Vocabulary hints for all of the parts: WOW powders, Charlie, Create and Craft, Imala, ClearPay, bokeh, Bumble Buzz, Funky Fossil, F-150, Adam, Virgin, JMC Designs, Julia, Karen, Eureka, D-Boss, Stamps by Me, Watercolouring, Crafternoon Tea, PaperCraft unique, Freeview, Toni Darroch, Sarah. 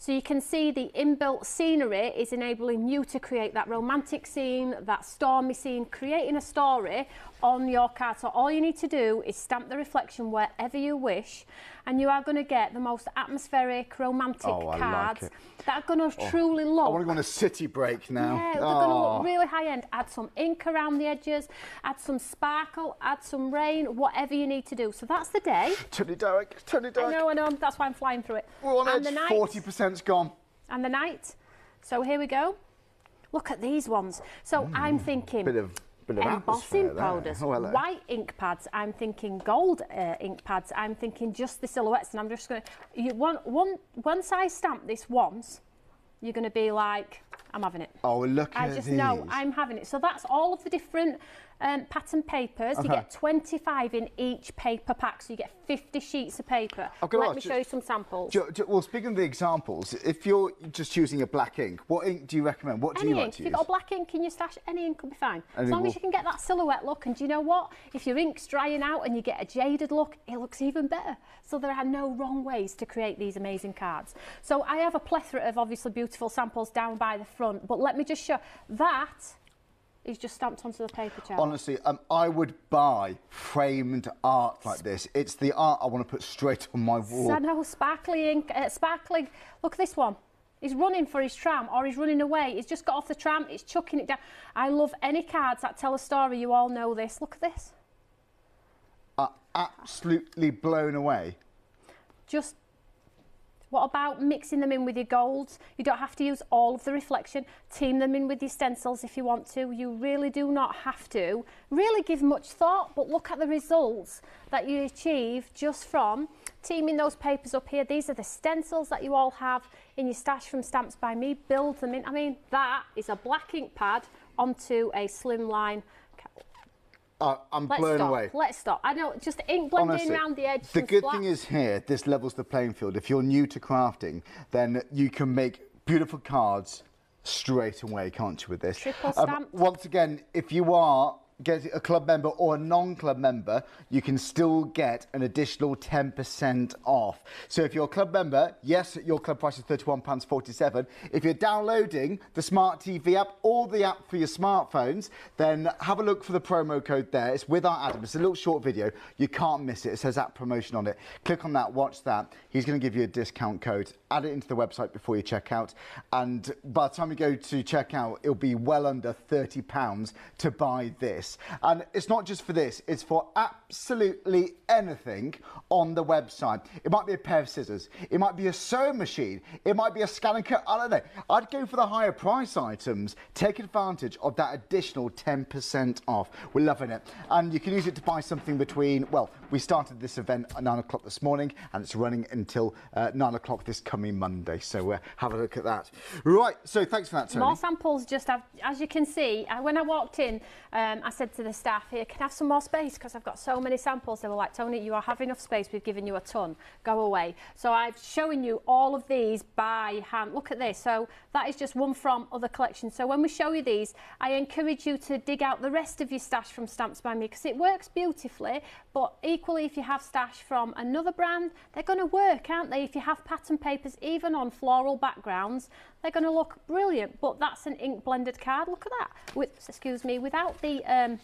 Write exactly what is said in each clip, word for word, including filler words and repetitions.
So you can see the inbuilt scenery is enabling you to create that romantic scene, that stormy scene, creating a story on your card. So all you need to do is stamp the reflection wherever you wish, and you are going to get the most atmospheric, romantic oh, cards like that are going to oh, truly look... I want to go on a city break now. Yeah, they're oh. going to look really high-end. Add some ink around the edges, add some sparkle, add some rain, whatever you need to do. So that's the day. Toni Darroch, Toni Darroch. I know, I know, that's why I'm flying through it. We're on edge, forty percent's gone. And the night. So here we go. Look at these ones. So mm, I'm thinking... Bit of embossing powders, oh, white ink pads, I'm thinking gold uh, ink pads, I'm thinking just the silhouettes, and I'm just going to, you want, one, once I stamp this once, you're going to be like, I'm having it. Oh, look at these. I just know I'm having it. So that's all of the different um, pattern papers. Okay. You get twenty-five in each paper pack, so you get fifty sheets of paper. Okay, Let well, me just, show you some samples. Do, do, well, speaking of the examples, if you're just using a black ink, what ink do you recommend? What do any you like ink. to use? If you've got a black ink in your stash, any ink will be fine. Any as long will... as you can get that silhouette look. And do you know what? If your ink's drying out and you get a jaded look, it looks even better. So there are no wrong ways to create these amazing cards. So I have a plethora of obviously beautiful samples down by the front, but let me just show that is just stamped onto the paper, Charlie. Honestly, um, I would buy framed art like this. It's the art I want to put straight on my wall. I know, sparkly ink, uh, sparkling. Look at this one. He's running for his tram, or he's running away. He's just got off the tram. He's chucking it down. I love any cards that tell a story. You all know this. Look at this. Uh, absolutely blown away. Just. What about mixing them in with your golds? You don't have to use all of the reflection. Team them in with your stencils if you want to. You really do not have to really give much thought, but look at the results that you achieve just from teaming those papers up here. These are the stencils that you all have in your stash from Stamps by Me. Build them in. I mean, that is a black ink pad onto a slimline. Uh, I'm Let's blown stop. away. Let's stop. I know, just ink blending Honestly, around the edge. The good black. thing is here, this levels the playing field. If you're new to crafting, then you can make beautiful cards straight away, can't you, with this? Triple stamp. Um, once again, if you are get a club member or a non-club member, you can still get an additional ten percent off. So if you're a club member, yes, your club price is thirty-one pounds forty-seven. If you're downloading the Smart T V app or the app for your smartphones, then have a look for the promo code there. It's with our Adam. It's a little short video. You can't miss it. It says app promotion on it. Click on that, watch that. He's going to give you a discount code. Add it into the website before you check out. And by the time you go to check out, it'll be well under thirty pounds to buy this. And it's not just for this, it's for absolutely anything on the website. It might be a pair of scissors, it might be a sewing machine, it might be a scan and cut, I don't know. I'd go for the higher price items. Take advantage of that additional ten percent off. We're loving it. And you can use it to buy something between, well, we started this event at nine o'clock this morning and it's running until uh, nine o'clock this coming Monday. So uh, have a look at that. Right, so thanks for that, Toni. More samples just, have, as you can see, uh, when I walked in, um, I said to the staff here, can I have some more space because I've got so many samples. They were like, Toni, you are having enough space, we've given you a ton, go away. So I've shown you all of these by hand. Look at this. So that is just one from other collections. So when we show you these, I encourage you to dig out the rest of your stash from Stamps by Me because it works beautifully, but equally if you have stash from another brand, they're going to work, aren't they? If you have pattern papers, even on floral backgrounds, they're going to look brilliant. But that's an ink blended card, look at that, with, excuse me, without the um,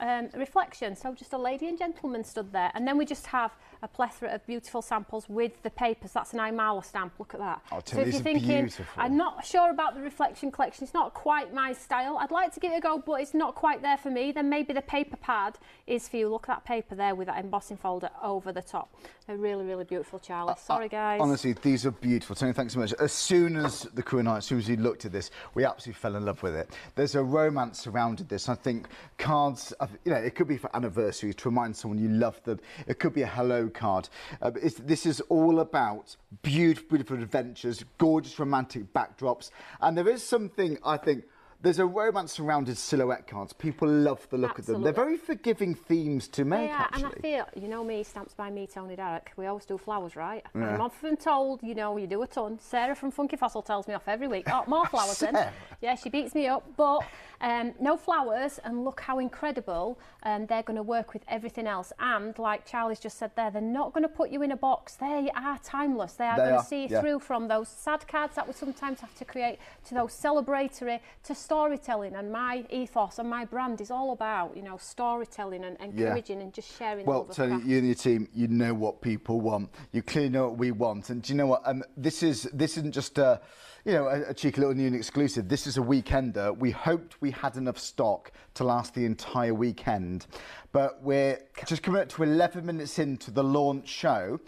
um, reflection. So just a lady and gentleman stood there, and then we just have a plethora of beautiful samples with the papers. That's an Imala stamp, look at that. Oh, so if you're thinking, beautiful. I'm not sure about the reflection collection, it's not quite my style, I'd like to give it a go, but it's not quite there for me, then maybe the paper pad is for you. Look at that paper there with that embossing folder over the top. They're really, really beautiful, Charlie. Uh, Sorry, uh, guys. Honestly, these are beautiful. Toni, thanks so much. As soon as the crew and I, as soon as we looked at this, we absolutely fell in love with it. There's a romance surrounded this. I think cards, you know, it could be for anniversaries, to remind someone you love them. It could be a hello card. Uh, it's, this is all about beautiful, beautiful adventures, gorgeous romantic backdrops. And there is something, I think, There's a romance-surrounded silhouette cards. People love the look Absolutely. Of them. They're very forgiving themes to make, yeah, actually. And I feel, you know me, Stamps by Me, Toni Darroch, we always do flowers, right? Yeah. I'm often told, you know, you do a ton. Sarah from Funky Fossil tells me off every week, oh, more flowers then. Yeah, she beats me up, but um, no flowers, and look how incredible um, they're going to work with everything else. And like Charlie's just said there, they're not going to put you in a box. They are timeless. They are going to see you yeah. through from those sad cards that we sometimes have to create to those celebratory, to storytelling. And my ethos and my brand is all about, you know, storytelling and encouraging yeah. and just sharing. Well, Toni, you and your team, you know what people want. You clearly know what we want. And do you know what? Um, this is this isn't just a, you know, a, a cheeky little new and exclusive. This is a weekender. We hoped we had enough stock to last the entire weekend, but we're just coming up to eleven minutes into the launch show.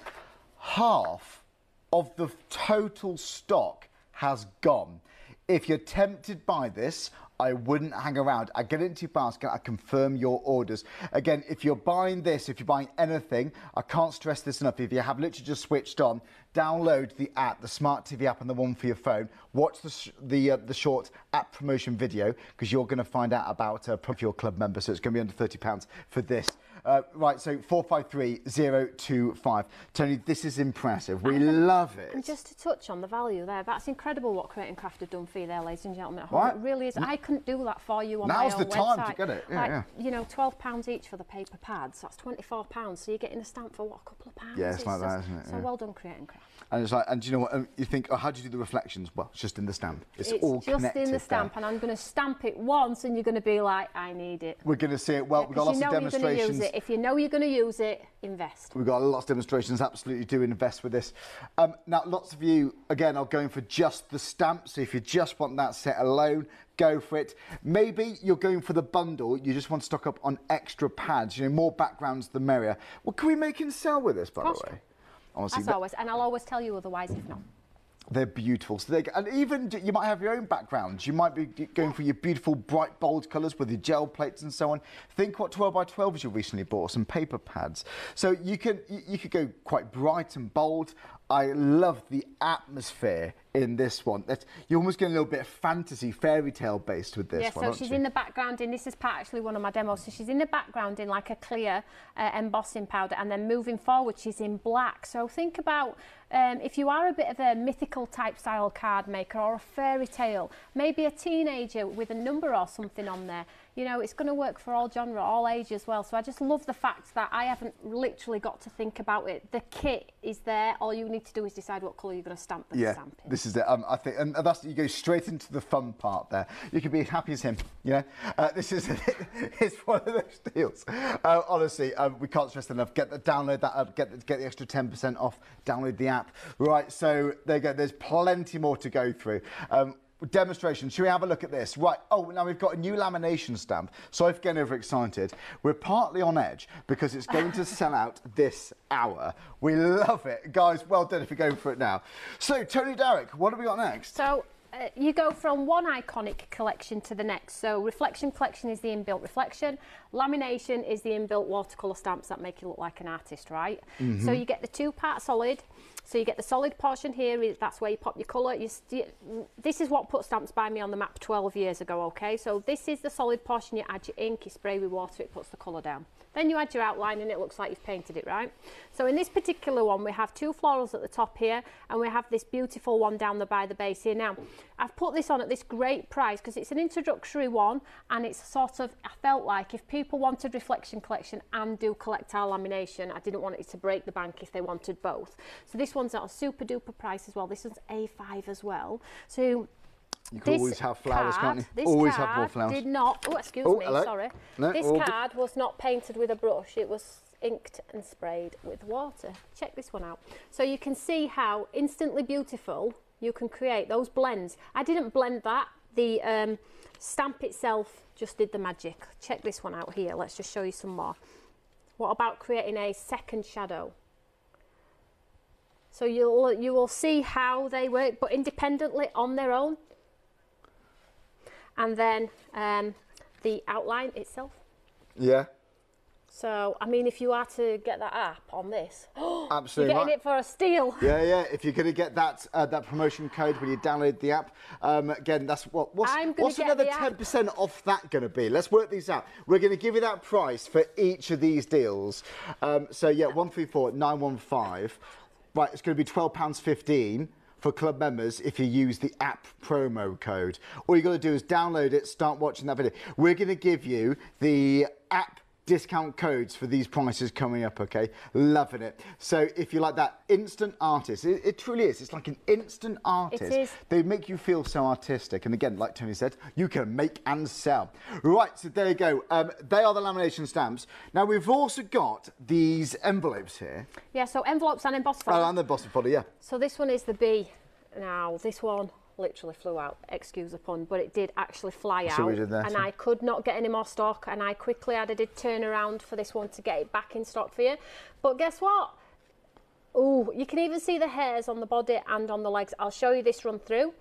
Half of the total stock has gone. If you're tempted by this, I wouldn't hang around. I get into your basket, I confirm your orders. Again, if you're buying this, if you're buying anything, I can't stress this enough. If you have literally just switched on, download the app, the smart T V app and the one for your phone. Watch the sh the, uh, the short app promotion video because you're going to find out about uh, your club member. So it's going to be under thirty pounds for this. Uh, right, so four five three zero two five. Toni, this is impressive. We and, love it. And just to touch on the value there, that's incredible what Create and Craft have done for you there, ladies and gentlemen. Right. It really is. I couldn't do that for you on Now's my own website. Now's the time to get it. Yeah, like, yeah. You know, twelve pounds each for the paper pads. That's twenty-four pounds. So you're getting a stamp for, what, a couple of pounds? Yeah, it's, it's like just, that, isn't it? So yeah. well done, Create and Craft. And it's like, and do you know what? Um, you think, oh, how do you do the reflections? Well, it's just in the stamp. It's, it's all connected. It's just in the stamp, there. And I'm going to stamp it once, and you're going to be like, I need it. We're going to see it. Well, yeah, we've got lots of demonstrations. If you know you're going to use it, invest. We've got lots of demonstrations, absolutely do invest with this. Um, now, lots of you, again, are going for just the stamp, so if you just want that set alone, go for it. Maybe you're going for the bundle, you just want to stock up on extra pads, you know, more backgrounds the merrier. Well, can we make and sell with this, by the way? Honestly, as always, and I'll always tell you otherwise if not. They're beautiful. So they, and even you might have your own backgrounds. You might be going for your beautiful, bright, bold colours with your gel plates and so on. Think what twelve by twelves you recently bought, some paper pads. So you can you could go quite bright and bold. I love the atmosphere in this one. That's, you're almost getting a little bit of fantasy, fairy tale based with this yeah, one. Yeah, so she's you? in the background in, this is part, actually one of my demos, so she's in the background in like a clear uh, embossing powder, and then moving forward she's in black. So think about um, if you are a bit of a mythical type style card maker or a fairy tale, maybe a teenager with a number or something on there. You know, it's going to work for all genre, all age as well. So I just love the fact that I haven't literally got to think about it. The kit is there. All you need to do is decide what colour you're going to stamp the yeah, stamp in. This is it. Um, I think, and that's you go straight into the fun part there. You can be as happy as him. You know, uh, this is it's one of those deals. Uh, honestly, um, we can't stress enough. Get the download that up. Get the, get the extra ten percent off. Download the app. Right. So there you go. There's plenty more to go through. Um, Demonstration. Should we have a look at this? Right. Oh, now we've got a new lamination stamp. Sorry for getting overexcited. We're partly on edge because it's going to sell out this hour. We love it. Guys, well done if you're going for it now. So, Toni Darroch, what have we got next? So, Uh, you go from one iconic collection to the next. So reflection collection is the inbuilt reflection. Lamination is the inbuilt watercolour stamps that make you look like an artist, right? Mm-hmm. So you get the two-part solid. So you get the solid portion here. That's where you pop your colour. You this is what put Stamps by Me on the map twelve years ago, okay? So this is the solid portion. You add your ink, you spray with water, it puts the colour down. Then you add your outline and it looks like you've painted it, right? So in this particular one, we have two florals at the top here, and we have this beautiful one down the by the base here. Now, I've put this on at this great price because it's an introductory one, and it's sort of, I felt like if people wanted reflection collection and do collectile lamination, I didn't want it to break the bank if they wanted both. So this one's at a super duper price as well. This one's A five as well. So you can this always have flowers, card, can't you? This always card have more flowers. Did not. Oh, excuse oh, me. Hello. Sorry. No, this card good. was not painted with a brush. It was inked and sprayed with water. Check this one out. So you can see how instantly beautiful you can create those blends. I didn't blend that. The um, stamp itself just did the magic. Check this one out here. Let's just show you some more. What about creating a second shadow? So you'll you will see how they work, but independently on their own. And then um, the outline itself. Yeah. So, I mean, if you are to get that app on this, absolutely, you're getting right. it for a steal. Yeah, yeah. If you're going to get that uh, that promotion code when you download the app, um, again, that's what. What's, what's another ten percent off that going to be? Let's work these out. We're going to give you that price for each of these deals. Um, so yeah, one three four nine one five. Right, it's going to be twelve pounds fifteen for club members if you use the app promo code. All you got to do is download it, start watching that video. We're going to give you the app discount codes for these prices coming up, okay? Loving it. So if you like that instant artist, it, it truly is. It's like an instant artist. It is. They make you feel so artistic. And again, like Toni said, you can make and sell. Right, so there you go. Um, they are the lamination stamps. Now, we've also got these envelopes here. Yeah, so envelopes and embossed folder. Oh, and the embossed folder, yeah. So this one is the B. Now, this one literally flew out, excuse the pun, but it did actually fly so out there, and so. I could not get any more stock, and I quickly had a did turn around for this one to get it back in stock for you. But guess what? Oh, you can even see the hairs on the body and on the legs. I'll show you this run through.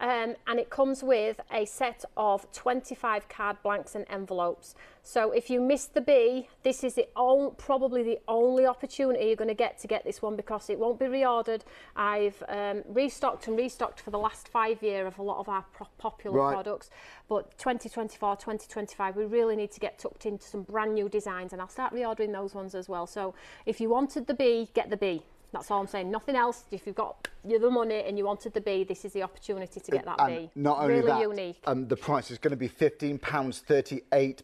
Um, and it comes with a set of twenty-five card blanks and envelopes. So if you missed the B, this is the only, probably the only opportunity you're going to get to get this one, because it won't be reordered. I've um, restocked and restocked for the last five year of a lot of our popular right. products. But twenty twenty-four, twenty twenty-five, we really need to get tucked into some brand new designs, and I'll start reordering those ones as well. So if you wanted the B, get the B. That's all I'm saying. Nothing else. If you've got the money and you wanted the B, this is the opportunity to get that and B. Not only really that, unique. Um, the price is going to be fifteen pounds thirty-eight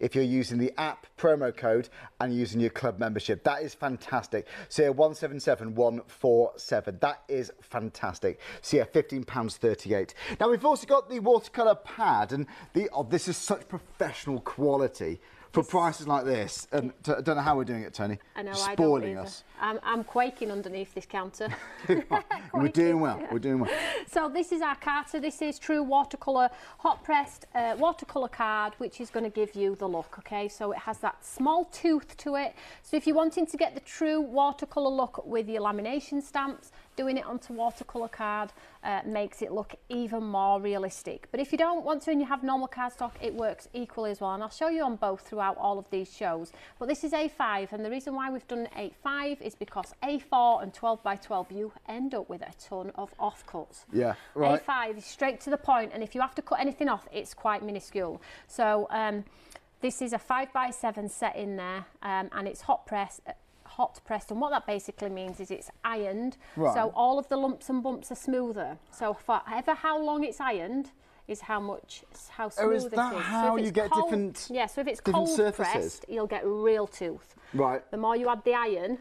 if you're using the app promo code and using your club membership. That is fantastic. So yeah, one seven seven one four seven. That is fantastic. So yeah, fifteen pounds thirty-eight. Now we've also got the watercolour pad, and the oh, this is such professional quality. For prices like this, and I don't know how we're doing it, Toni. I know, Spoiling I Spoiling us. I'm, I'm quaking underneath this counter. We're doing well, we're doing well. So this is our Carter. This is true watercolour, hot-pressed uh, watercolour card, which is going to give you the look, okay? So it has that small tooth to it. So if you're wanting to get the true watercolour look with your lamination stamps, doing it onto watercolour card uh, makes it look even more realistic. But if you don't want to and you have normal cardstock, it works equally as well. And I'll show you on both throughout all of these shows. But this is A five, and the reason why we've done A five is because A four and twelve by twelve, you end up with a ton of offcuts. Yeah, right. A five is straight to the point, and if you have to cut anything off, it's quite minuscule. So um, this is a five by seven set in there, um, and it's hot press. hot pressed, and what that basically means is it's ironed, right. so all of the lumps and bumps are smoother. So for ever how long it's ironed is how much, how smooth it is. Or is that how you get different, yeah, so if it's cold pressed, you'll get real tooth. Right. The more you add the iron,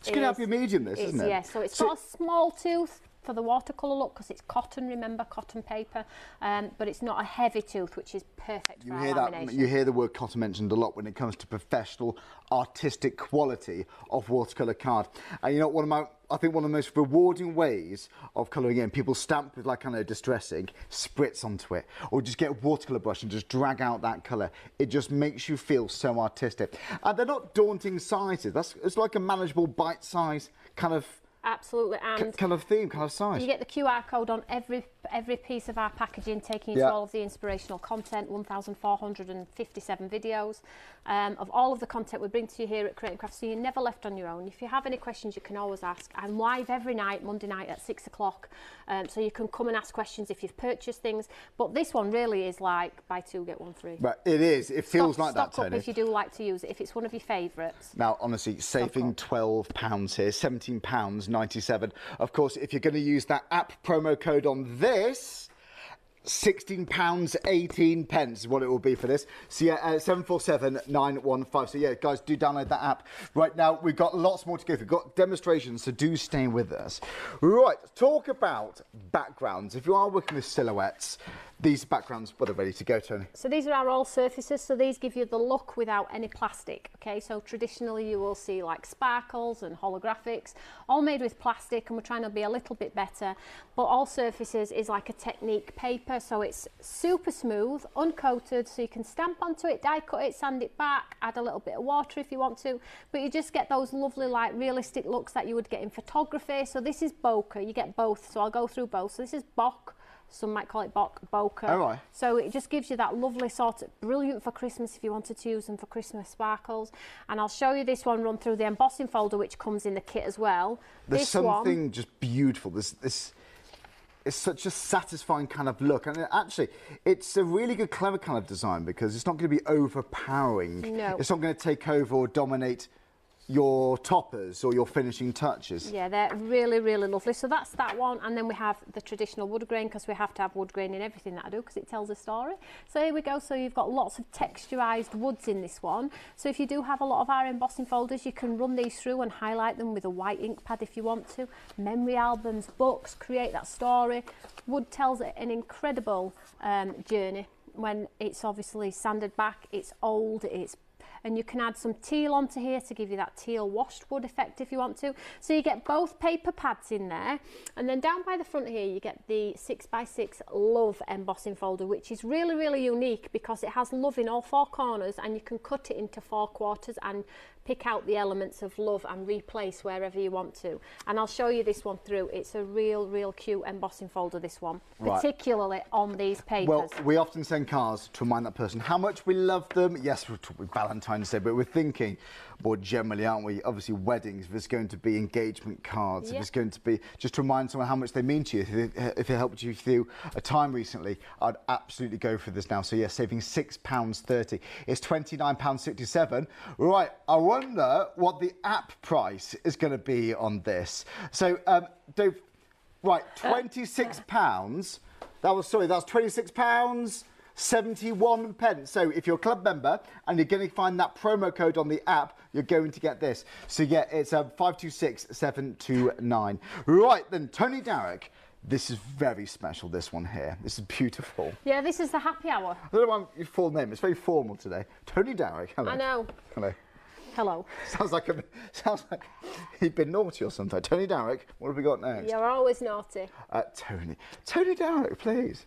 it's going to help your medium, this, isn't it? Yeah, so it's got a small tooth for the watercolour look, because it's cotton, remember, cotton paper, um, but it's not a heavy tooth, which is perfect for our lamination. You hear the word cotton mentioned a lot when it comes to professional, artistic quality of watercolour card. And you know, one of my, I think one of the most rewarding ways of colouring in, people stamp with like kind of distressing, spritz onto it, or just get a watercolour brush and just drag out that colour. It just makes you feel so artistic. And they're not daunting sizes. That's, it's like a manageable bite size kind of, absolutely, and kind of theme, kind of size. You get the Q R code on every every piece of our packaging, taking you yeah. to all of the inspirational content, one thousand four hundred fifty-seven videos um, of all of the content we bring to you here at Create and Craft, so you're never left on your own. If you have any questions, you can always ask. I'm live every night, Monday night at six o'clock, um, so you can come and ask questions if you've purchased things. But this one really is like buy two get one free. But it is. It feels stock, like stock that. Stock up Toni. If you do like to use it, if it's one of your favourites. Now, honestly, saving twelve pounds here, seventeen pounds. ninety-seven. Of course, if you're going to use that app promo code on this, sixteen pounds eighteen is what it will be for this. So yeah, uh, seven four seven nine one five. So yeah, guys, do download that app. Right now, we've got lots more to go. We've got demonstrations, so do stay with us. Right, talk about backgrounds. If you are working with silhouettes, these backgrounds, well, they're ready to go, Toni. So these are our all surfaces, so these give you the look without any plastic, okay? So traditionally you will see like sparkles and holographics, all made with plastic, and we're trying to be a little bit better. But all surfaces is like a technique paper, so it's super smooth, uncoated, so you can stamp onto it, die cut it, sand it back, add a little bit of water if you want to, but you just get those lovely, like, realistic looks that you would get in photography. So this is bokeh, you get both, so I'll go through both. So this is bokeh, Some might call it bok bokeh. Oh, right. So it just gives you that lovely sort of, brilliant for Christmas if you wanted to use them for Christmas sparkles. And I'll show you this one run through the embossing folder, which comes in the kit as well. There's this something one, just beautiful. This, this is such a satisfying kind of look. And actually, it's a really good, clever kind of design because it's not going to be overpowering. No. It's not going to take over or dominate your toppers or your finishing touches. Yeah, they're really, really lovely. So that's that one. And then we have the traditional wood grain, because we have to have wood grain in everything that I do because it tells a story. So here we go. So you've got lots of texturized woods in this one. So if you do have a lot of our embossing folders, you can run these through and highlight them with a white ink pad if you want to. Memory albums, books, create that story. Wood tells an incredible um, journey when it's obviously sanded back, it's old, it's and you can add some teal onto here to give you that teal washed wood effect if you want to. So you get both paper pads in there, and then down by the front here you get the six by six Love embossing folder, which is really, really unique because it has love in all four corners, and you can cut it into four quarters and pick out the elements of love and replace wherever you want to. And I'll show you this one through. It's a real, real cute embossing folder, this one, right, particularly on these papers. Well, we often send cards to remind that person how much we love them. Yes, we're talking Valentine's Day, but we're thinking more generally, aren't we? Obviously, weddings, if it's going to be engagement cards, yeah, if it's going to be just to remind someone how much they mean to you. If it, if it helped you through a time recently, I'd absolutely go for this now. So, yes, yeah, saving six pounds thirty. It's twenty-nine pounds sixty-seven. Right, I'll I wonder what the app price is going to be on this. So, um, Dave, right, twenty-six pounds. That was, sorry, that's twenty-six pounds seventy-one pence. So if you're a club member and you're going to find that promo code on the app, you're going to get this. So yeah, it's um, five two six seven two nine. Right then, Toni Darroch. This is very special, this one here. This is beautiful. Yeah, this is the happy hour. I don't know your full name. It's very formal today. Toni Darroch. Hello. I know. Hello. Hello. Sounds like a, sounds like he'd been naughty or something. Toni Darroch, what have we got next? You're always naughty. Uh, Toni. Toni Darroch, please.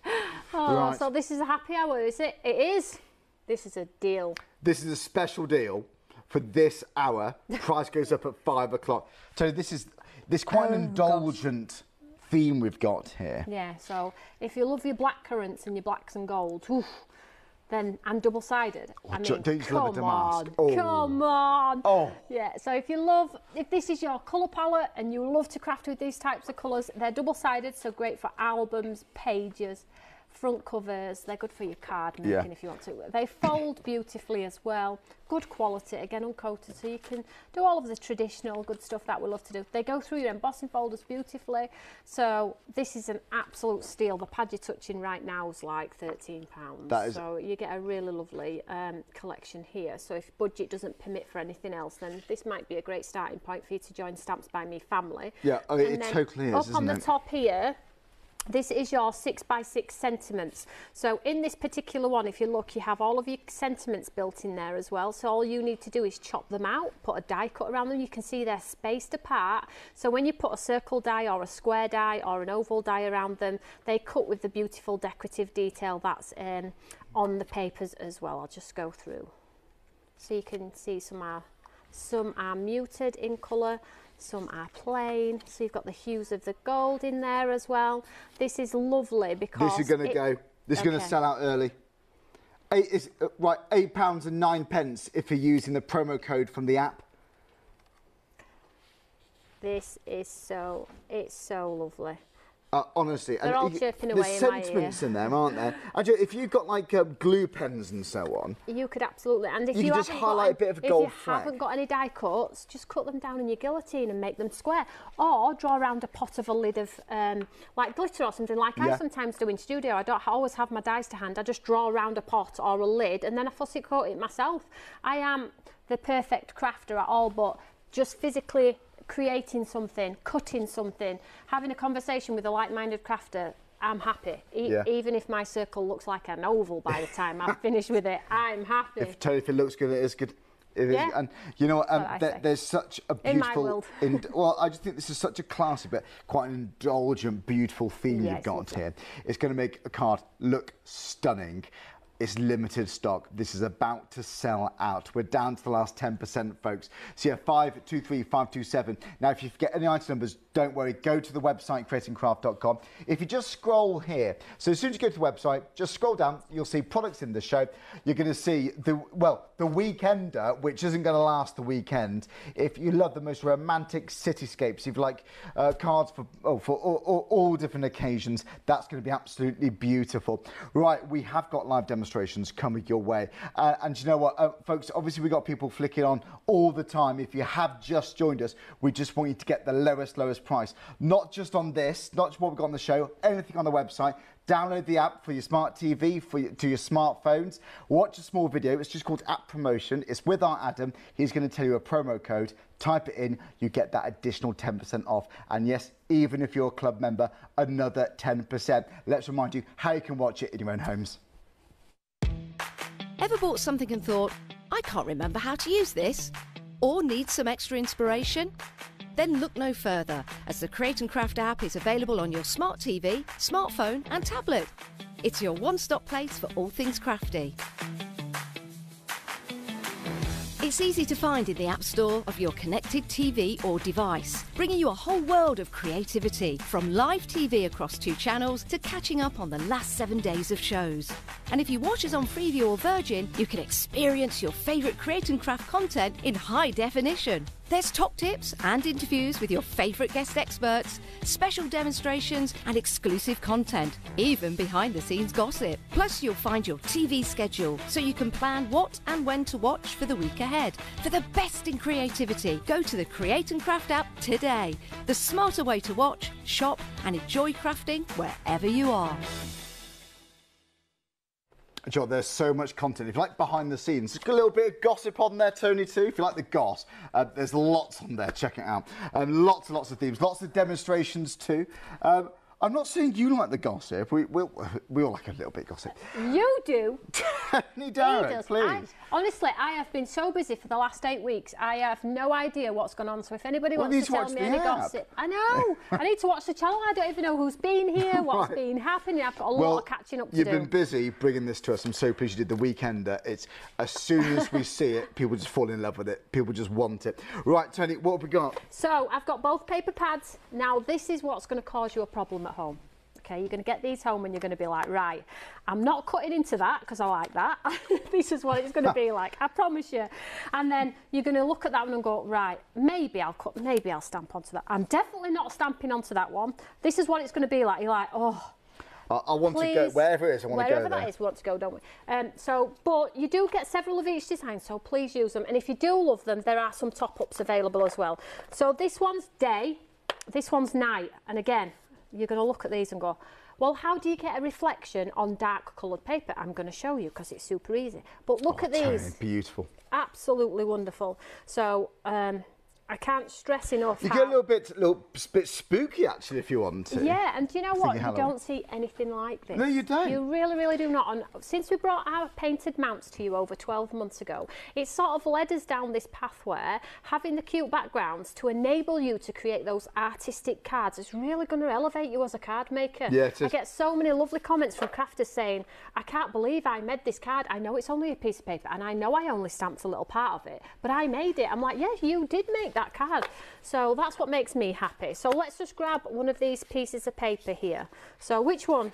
Oh, right. So this is a happy hour, is it? It is. This is a deal. This is a special deal for this hour. Price goes up at five o'clock. So this is this quite oh, an indulgent gosh. theme we've got here. Yeah, so if you love your black currants and your blacks and golds, whew, then I'm double-sided. Oh, I mean, don't you love a damask? Oh. Come on! Oh. Yeah, so if you love, if this is your colour palette and you love to craft with these types of colours, they're double-sided, so great for albums, pages, front covers. They're good for your card making, yeah, if you want to. They fold beautifully as well. Good quality, again uncoated, so you can do all of the traditional good stuff that we love to do. They go through your embossing folders beautifully, so this is an absolute steal. The pad you're touching right now is like thirteen pounds, is so you get a really lovely um, collection here. So if budget doesn't permit for anything else, then this might be a great starting point for you to join Stamps by Me family. Yeah, oh, it totally is, isn't it? Up on the top here, this is your six by six sentiments. So in this particular one, if you look, you have all of your sentiments built in there as well. So all you need to do is chop them out, put a die cut around them. You can see they're spaced apart. So when you put a circle die or a square die or an oval die around them, they cut with the beautiful decorative detail that's um, on the papers as well. I'll just go through. So you can see some are, some are muted in colour, some are plain, so you've got the hues of the gold in there as well. This is lovely because... This is going to go, this okay. is going to sell out early. Eight is, uh, right, eight pounds and nine pence if you're using the promo code from the app. This is so, it's so lovely. Uh, honestly. They're and all you, chirping away there's in my ear. There's sentiments in them, aren't there? And if you've got, like, um, glue pens and so on... You could absolutely... And if you, you just highlight a bit of a gold If you flag. haven't got any die cuts, just cut them down in your guillotine and make them square. Or draw around a pot of a lid of, um, like, glitter or something, like yeah. I sometimes do in studio. I don't always have my dies to hand. I just draw around a pot or a lid, and then I fussy coat it myself. I am the perfect crafter at all, but just physically... creating something, cutting something, having a conversation with a like-minded crafter, I'm happy. E yeah. Even if my circle looks like an oval by the time I'm finished with it, I'm happy. If, if it looks good, it is good. It yeah. is, and you know, um, there, there's such a beautiful... In my world. in, well, I just think this is such a classy but quite an indulgent, beautiful theme yeah, you've got lovely. here. It's going to make a card look stunning. It's limited stock. This is about to sell out. We're down to the last ten percent, folks. So yeah, five two three five two seven. Now, if you get any item numbers, Don't worry, go to the website, create and craft dot com. If you just scroll here, so as soon as you go to the website, just scroll down, you'll see products in the show. You're going to see the, well, the Weekender, which isn't going to last the weekend. If you love the most romantic cityscapes, if you like uh, cards for, oh, for all, all, all different occasions, that's going to be absolutely beautiful. Right, we have got live demonstrations coming your way. Uh, and you know what, uh, folks, obviously we've got people flicking on all the time. If you have just joined us, we just want you to get the lowest, lowest price, not just on this, not just what we've got on the show, anything on the website. Download the app for your smart T V, for your, to your smartphones. Watch a small video. It's just called App Promotion. It's with our Adam. He's going to tell you a promo code. Type it in. You get that additional ten percent off. And yes, even if you're a club member, another ten percent. Let's remind you how you can watch it in your own homes. Ever bought something and thought, I can't remember how to use this? Or need some extra inspiration? Then look no further, as the Create and Craft app is available on your smart T V, smartphone and tablet. It's your one-stop place for all things crafty. It's easy to find in the App Store of your connected T V or device, bringing you a whole world of creativity, from live T V across two channels to catching up on the last seven days of shows. And if you watch us on Freeview or Virgin, you can experience your favourite Create and Craft content in high definition. There's top tips and interviews with your favourite guest experts, special demonstrations and exclusive content, even behind-the-scenes gossip. Plus, you'll find your T V schedule, so you can plan what and when to watch for the week ahead. For the best in creativity, go to the Create and Craft app today. The smarter way to watch, shop and enjoy crafting wherever you are. Sure, there's so much content. If you like behind the scenes, just a little bit of gossip on there, Tony, too. If you like the goss, uh, there's lots on there. Check it out. Um, lots and lots of themes, lots of demonstrations, too. Um, I'm not saying you like the gossip. We we'll, we all like a little bit of gossip. You do. Toni Darroch, please. I, honestly, I have been so busy for the last eight weeks. I have no idea what's gone on. So if anybody well, wants to tell me any app. gossip, I know. I need to watch the channel. I don't even know who's been here, what's right. been happening. I've got a well, lot of catching up to you've do. You've been busy bringing this to us. I'm so pleased you did the Weekender. It's as soon as we see it, people just fall in love with it. People just want it. Right, Toni, what have we got? So I've got both paper pads. Now this is what's going to cause you a problem at home. Okay, you're going to get these home and you're going to be like, right, I'm not cutting into that because I like that. This is what it's going to be like, I promise you. And then you're going to look at that one and go, right, maybe I'll cut, maybe I'll stamp onto that. I'm definitely not stamping onto that one. This is what it's going to be like. You're like, oh, I, I want please, to go wherever it is. I want wherever to go that there. is, we want to go, don't we? Um, so, but you do get several of each design, so please use them. And if you do love them, there are some top-ups available as well. So this one's day, this one's night, and again, you're going to look at these and go, well, how do you get a reflection on dark coloured paper? I'm going to show you because it's super easy. But look oh, at these. Beautiful. Absolutely wonderful. So um, I can't stress enough. You get a little bit, little bit spooky, actually, if you want to. Yeah, and do you know what? You don't see anything like this. No, you don't. You really, really do not. And since we brought our painted mounts to you over twelve months ago, it sort of led us down this pathway, having the cute backgrounds to enable you to create those artistic cards. It's really going to elevate you as a card maker. Yeah, it is. I get so many lovely comments from crafters saying, I can't believe I made this card. I know it's only a piece of paper, and I know I only stamped a little part of it, but I made it. I'm like, yeah, you did make that card. So that's what makes me happy. So let's just grab one of these pieces of paper here. So which one?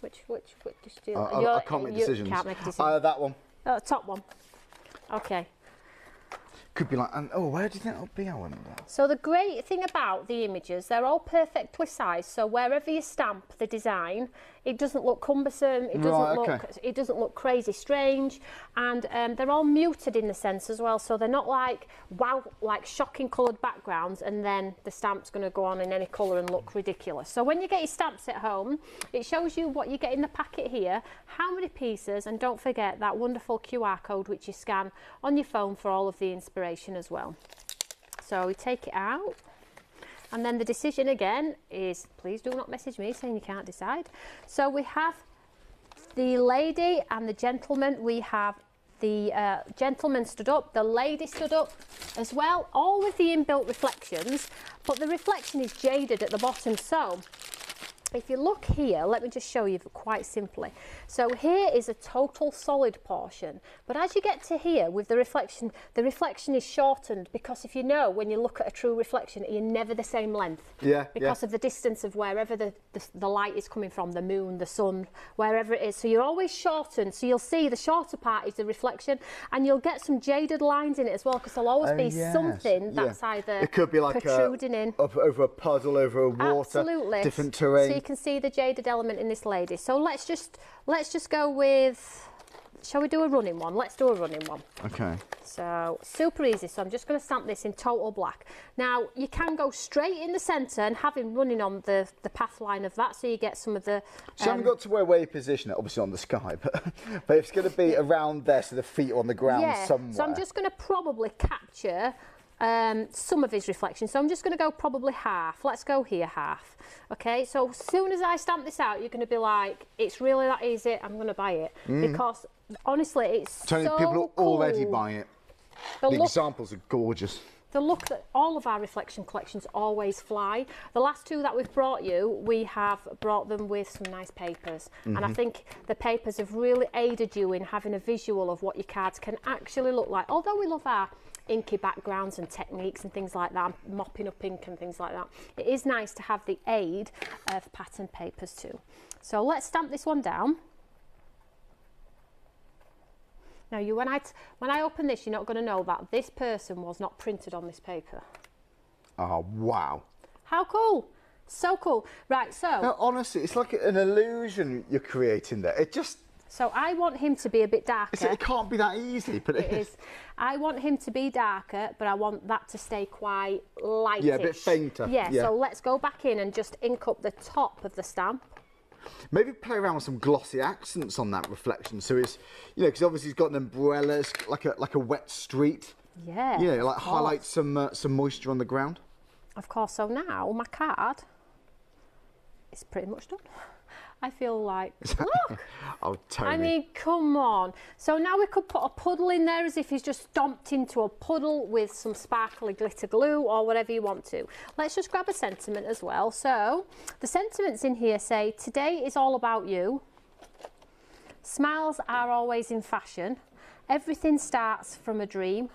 Which which which do you uh, like? I, I can't make decisions. Can't make a decision. Uh, that one. Uh, top one. Okay. Could be like, oh, where do you think that'll be? I wonder. So the great thing about the images, they're all perfectly sized. So wherever you stamp the design, it doesn't look cumbersome. It doesn't right, okay. look. It doesn't look crazy strange, and um, they're all muted in the sense as well. So they're not like wow, like shocking coloured backgrounds, and then the stamp's going to go on in any colour and look ridiculous. So when you get your stamps at home, it shows you what you get in the packet here, how many pieces, and don't forget that wonderful Q R code which you scan on your phone for all of the inspiration as well. So we take it out, and then the decision again is, please do not message me saying you can't decide. So we have the lady and the gentleman. We have the uh, gentleman stood up, the lady stood up as well, all with the inbuilt reflections, but the reflection is jaded at the bottom. So if you look here, let me just show you quite simply. So here is a total solid portion, but as you get to here with the reflection, the reflection is shortened, because if you know, when you look at a true reflection, you're never the same length. Yeah. Because yeah. of the distance of wherever the, the, the light is coming from, the moon, the sun, wherever it is. So you're always shortened. So you'll see the shorter part is the reflection, and you'll get some jaded lines in it as well, because there'll always oh, be yes. something that's yeah. either it could be like protruding a, in. Up, over a puddle, over a water, Absolutely. different terrain. So you can see the jaded element in this lady. So let's just let's just go with, shall we do a running one? Let's do a running one. Okay. So super easy. So I'm just going to stamp this in total black. Now you can go straight in the centre and have him running on the the path line of that, so you get some of the. Um, so I've got to where where you position it, obviously on the sky, but but it's going to be around there, so the feet are on the ground yeah. somewhere. So I'm just going to probably capture. Um, some of his reflection, so I'm just going to go probably half. Let's go here half. Okay, so as soon as I stamp this out, you're going to be like, it's really that easy, I'm going to buy it. Mm. Because honestly, it's Tony, so people are cool. already buying it. The, the look, examples are gorgeous. The look that all of our reflection collections always fly. The last two that we've brought you, we have brought them with some nice papers. Mm-hmm. And I think the papers have really aided you in having a visual of what your cards can actually look like. Although we love our inky backgrounds and techniques and things like that, mopping up ink and things like that, it is nice to have the aid of pattern papers too. So let's stamp this one down. Now you, when I, t when I open this, you're not going to know that this person was not printed on this paper. Oh wow. How cool. So cool. Right, so. No, honestly, it's like an illusion you're creating there. It just. So I want him to be a bit darker. It can't be that easy, but it, it is. is. I want him to be darker, but I want that to stay quite lightish. Yeah, a bit fainter. Yeah, yeah, so let's go back in and just ink up the top of the stamp. Maybe play around with some glossy accents on that reflection. So it's, you know, because obviously it's got an umbrella, it's like a, like a wet street. Yeah. You know, like highlight some, uh, some moisture on the ground. Of course, so now my card is pretty much done. I feel like, look. Oh, Tony. I mean, come on. So now we could put a puddle in there as if he's just stomped into a puddle with some sparkly glitter glue or whatever you want to. Let's just grab a sentiment as well. So the sentiments in here say, today is all about you. Smiles are always in fashion. Everything starts from a dream.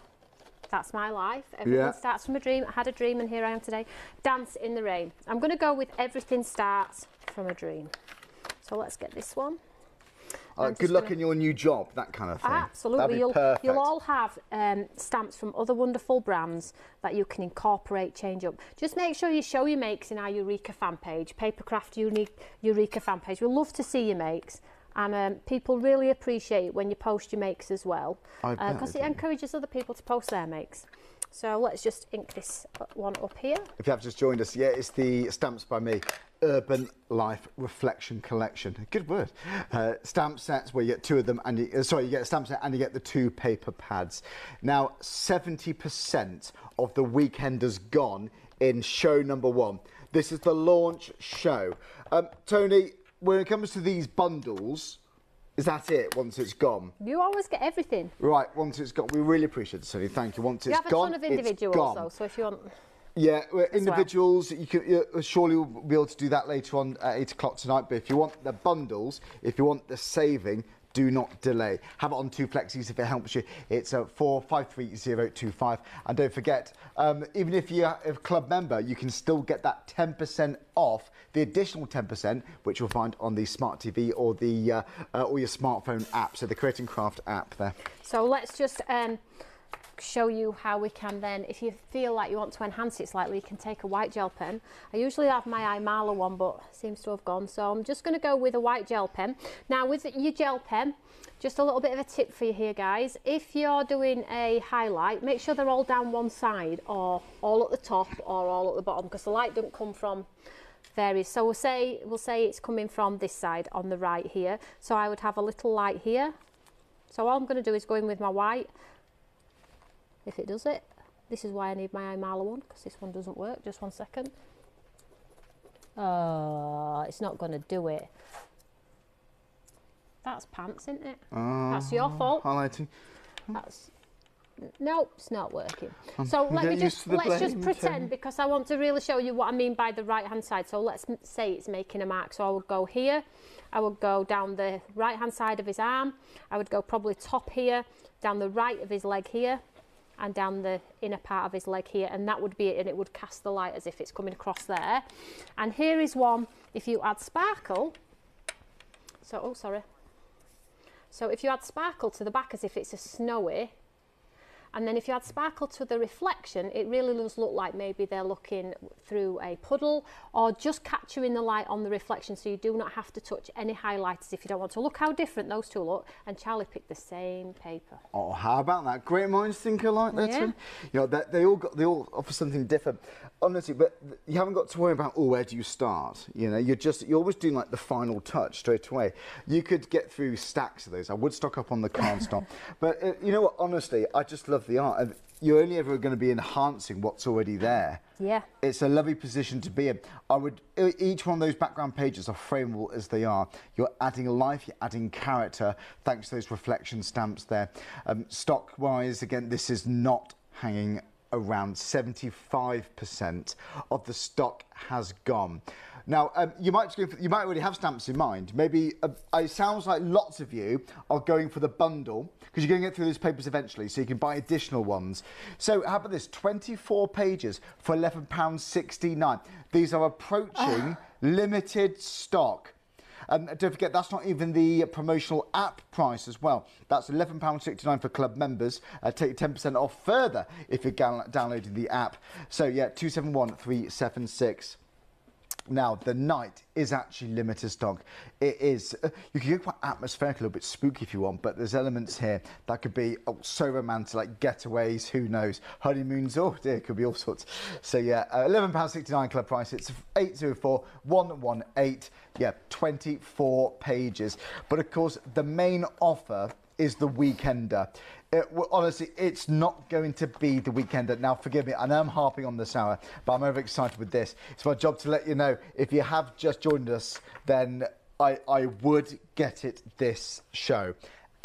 That's my life. Everything yeah. starts from a dream. I had a dream and here I am today. Dance in the rain. I'm going to go with everything starts from a dream. So let's get this one. Uh, good luck gonna... in your new job, that kind of thing. Absolutely. You'll, you'll all have um, stamps from other wonderful brands that you can incorporate, change up. Just make sure you show your makes in our Eureka fan page, PaperCraft unique Eureka fan page. We'll love to see your makes. And um, people really appreciate when you post your makes as well. Because uh, it encourages other people to post their makes. So let's just ink this one up here. If you have just joined us, yeah, it's the Stamps by Me Urban Life Reflection Collection. Good word. Uh, stamp sets where you get two of them, and you, uh, sorry, you get a stamp set and you get the two paper pads. Now, seventy percent of the weekend has gone in show number one. This is the launch show. Um, Tony, when it comes to these bundles, is that it, once it's gone? You always get everything. Right, once it's gone. We really appreciate it, Tony. Thank you. Once you it's gone, it's gone. You have a ton of individuals, though, so if you want... Yeah, individuals, well. you can, you're, surely we'll be able to do that later on at eight o'clock tonight, but if you want the bundles, if you want the saving, do not delay. Have it on two flexies if it helps you. It's uh, four five three zero two five. And don't forget, um, even if you're a club member, you can still get that ten percent off, the additional ten percent, which you'll find on the smart T V or the uh, uh, or your smartphone app, so the Create and Craft app there. So let's just... Um show you how we can then, if you feel like you want to enhance it slightly, you can take a white gel pen. I usually have my iMala one, but it seems to have gone, so I'm just going to go with a white gel pen. Now with your gel pen, just a little bit of a tip for you here, guys. If you're doing a highlight, make sure they're all down one side or all at the top or all at the bottom, because the light doesn't come from various. So we'll say we'll say it's coming from this side on the right here, so I would have a little light here. So all I'm going to do is go in with my white. If it does it, this is why I need my iMala one, because this one doesn't work. Just one second. Oh, it's not going to do it. That's pants, isn't it? Uh, That's your fault. Highlighting. That's nope, it's not working. Um, so let me just, let's just pretend, because I want to really show you what I mean by the right hand side. So let's say it's making a mark. So I would go here, I would go down the right hand side of his arm, I would go probably top here, down the right of his leg here, and down the inner part of his leg here, and that would be it, and it would cast the light as if it's coming across there. And here is one, if you add sparkle, so, oh sorry, so if you add sparkle to the back as if it's a snowy, and then if you add sparkle to the reflection, it really does look like maybe they're looking through a puddle, or just capturing the light on the reflection, so you do not have to touch any highlighters if you don't want to. Look how different those two look, and Charlie picked the same paper. Oh, how about that? Great minds think alike there, yeah. Too. You know, they, they, all got, they all offer something different. Honestly, but you haven't got to worry about, oh, where do you start? You know, you're just, you're always doing like the final touch straight away. You could get through stacks of those. I would stock up on the cardstock. But uh, you know what, honestly, I just love the art, and you're only ever going to be enhancing what's already there. Yeah, it's a lovely position to be in. I would, each one of those background pages are frameable as they are. You're adding life, you're adding character thanks to those reflection stamps there. Um, stock wise, again, this is not hanging around. Seventy-five percent of the stock has gone. Now, um, you might you might already have stamps in mind. Maybe uh, it sounds like lots of you are going for the bundle, because you're going to get through those papers eventually, so you can buy additional ones. So how about this? twenty-four pages for eleven pounds sixty-nine. These are approaching limited stock. Um, don't forget, that's not even the promotional app price as well. That's eleven pounds sixty-nine for club members. Uh, take ten percent off further if you're downloading the app. So yeah, two seven one three seven six. Now, the night is actually limited stock. It is, uh, you can go quite atmospheric, a little bit spooky if you want, but there's elements here that could be oh, so romantic, like getaways, who knows, honeymoons, oh dear, could be all sorts. So yeah, uh, eleven pounds sixty-nine club price, it's eight zero four one one eight, yeah, twenty-four pages. But of course, the main offer is the Weekender. It, well, honestly, it's not going to be the Weekender. Now, forgive me, I know I'm harping on this hour, but I'm overexcited with this. It's my job to let you know, if you have just joined us, then I, I would get it this show.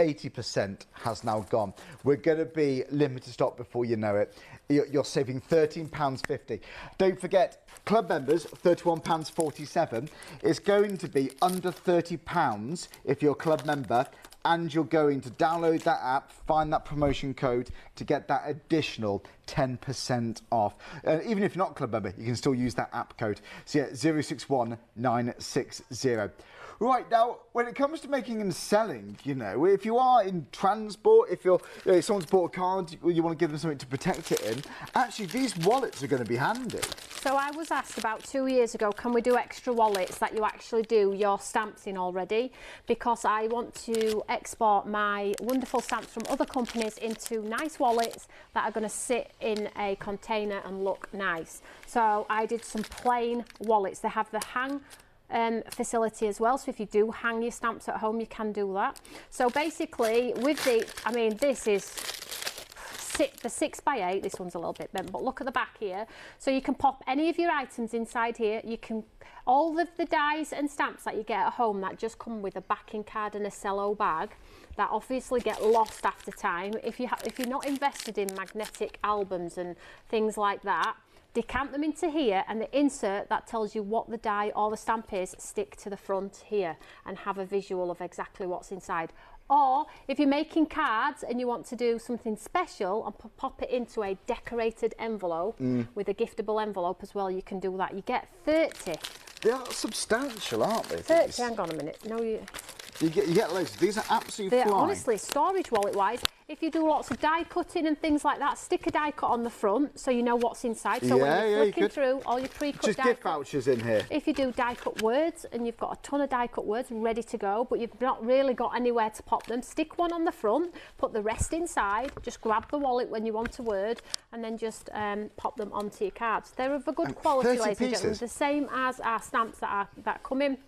eighty percent has now gone. We're going to be limited stock before you know it. You're saving thirteen pounds fifty. Don't forget, club members, thirty-one pounds forty-seven. It's going to be under thirty pounds if you're a club member, and you're going to download that app, find that promotion code to get that additional ten percent off. And even if you're not a club member, you can still use that app code. So yeah, zero six one nine six zero. Right, now, when it comes to making and selling, you know, if you are in transport, if you're, you know, if someone's bought a card, you want to give them something to protect it in, actually, these wallets are going to be handy. So I was asked about two years ago, can we do extra wallets that you actually do your stamps in already? Because I want to export my wonderful stamps from other companies into nice wallets that are going to sit in a container and look nice. So I did some plain wallets. They have the hang Um, facility as well, so if you do hang your stamps at home, you can do that. So basically, with the, I mean, this is six, the six by eight. This one's a little bit bent, but look at the back here. So you can pop any of your items inside here. You can, all of the dies and stamps that you get at home that just come with a backing card and a cello bag, that obviously get lost after time. If you ha if you're not invested in magnetic albums and things like that, decant them into here, and the insert that tells you what the die or the stamp is, stick to the front here and have a visual of exactly what's inside. Or if you're making cards and you want to do something special and pop it into a decorated envelope mm. with a giftable envelope as well, you can do that. You get thirty. They are substantial, aren't they? thirty, these? Hang on a minute. No, you... You get, you get loads. These are absolutely flying. Honestly, storage wallet-wise, if you do lots of die cutting and things like that, stick a die cut on the front so you know what's inside. So yeah, when you're flicking yeah, you through all your pre-cut die cut... Just gift vouchers in here. If you do die cut words and you've got a ton of die cut words ready to go, but you've not really got anywhere to pop them, stick one on the front, put the rest inside, just grab the wallet when you want a word, and then just um, pop them onto your cards. They're of a good and quality, ladies and gentlemen. The same as our stamps that, are, that come in.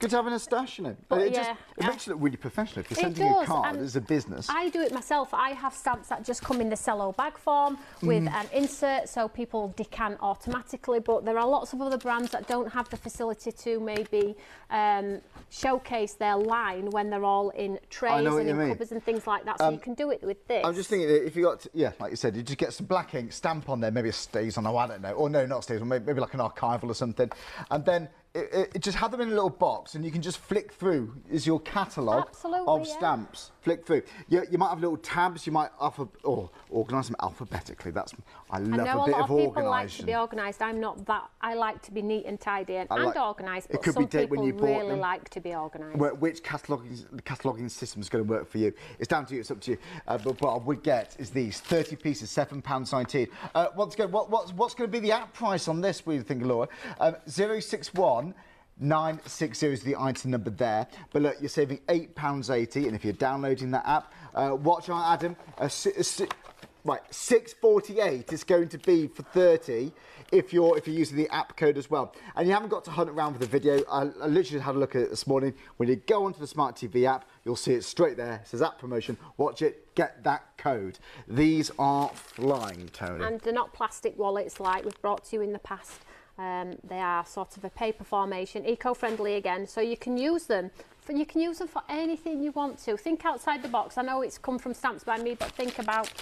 Good to have an stash in it. But it yeah, just it makes you look really professional. If you're sending does, a card as a business. I do it myself. I have stamps that just come in the cello bag form with mm. an insert so people decant automatically. But there are lots of other brands that don't have the facility to maybe um, showcase their line when they're all in trays and in mean. covers and things like that. So um, you can do it with this. I'm just thinking that if you got, to, yeah, like you said, you just get some black ink, stamp on there, maybe it stays on, oh, I don't know. Or no, not stays on, maybe, maybe like an archival or something. And then It, it, it just have them in a little box and you can just flick through is your catalogue of yeah. stamps. Flick through. You, you might have little tabs, you might alpha, or organise them alphabetically. That's I love I a bit a of organising. I know a lot of people like to be organised. I'm not that. I like to be neat and tidy and, like, and organised, but it could some be people when you really them. like to be organised. Which cataloguing, cataloguing system is going to work for you? It's down to you, it's up to you. Uh, but what I would get is these thirty pieces, seven pounds nineteen. Uh, once again, what, what's, what's going to be the app price on this, we think, Laura? Um, zero six one nine six zero is the item number there, but look, you're saving eight pounds eighty, and if you're downloading that app, uh, watch our Adam, uh, si si right, six forty-eight is going to be for thirty if you're if you're using the app code as well. And you haven't got to hunt around for the video. I, I literally had a look at it this morning. When you go onto the Smart T V app, you'll see it straight there. It says app promotion. Watch it. Get that code. These are flying, Toni. And they're not plastic wallets like we've brought to you in the past. Um, they are sort of a paper formation, eco-friendly again, so you can use them. For, you can use them for anything you want to. Think outside the box. I know it's come from Stamps by Me, but think about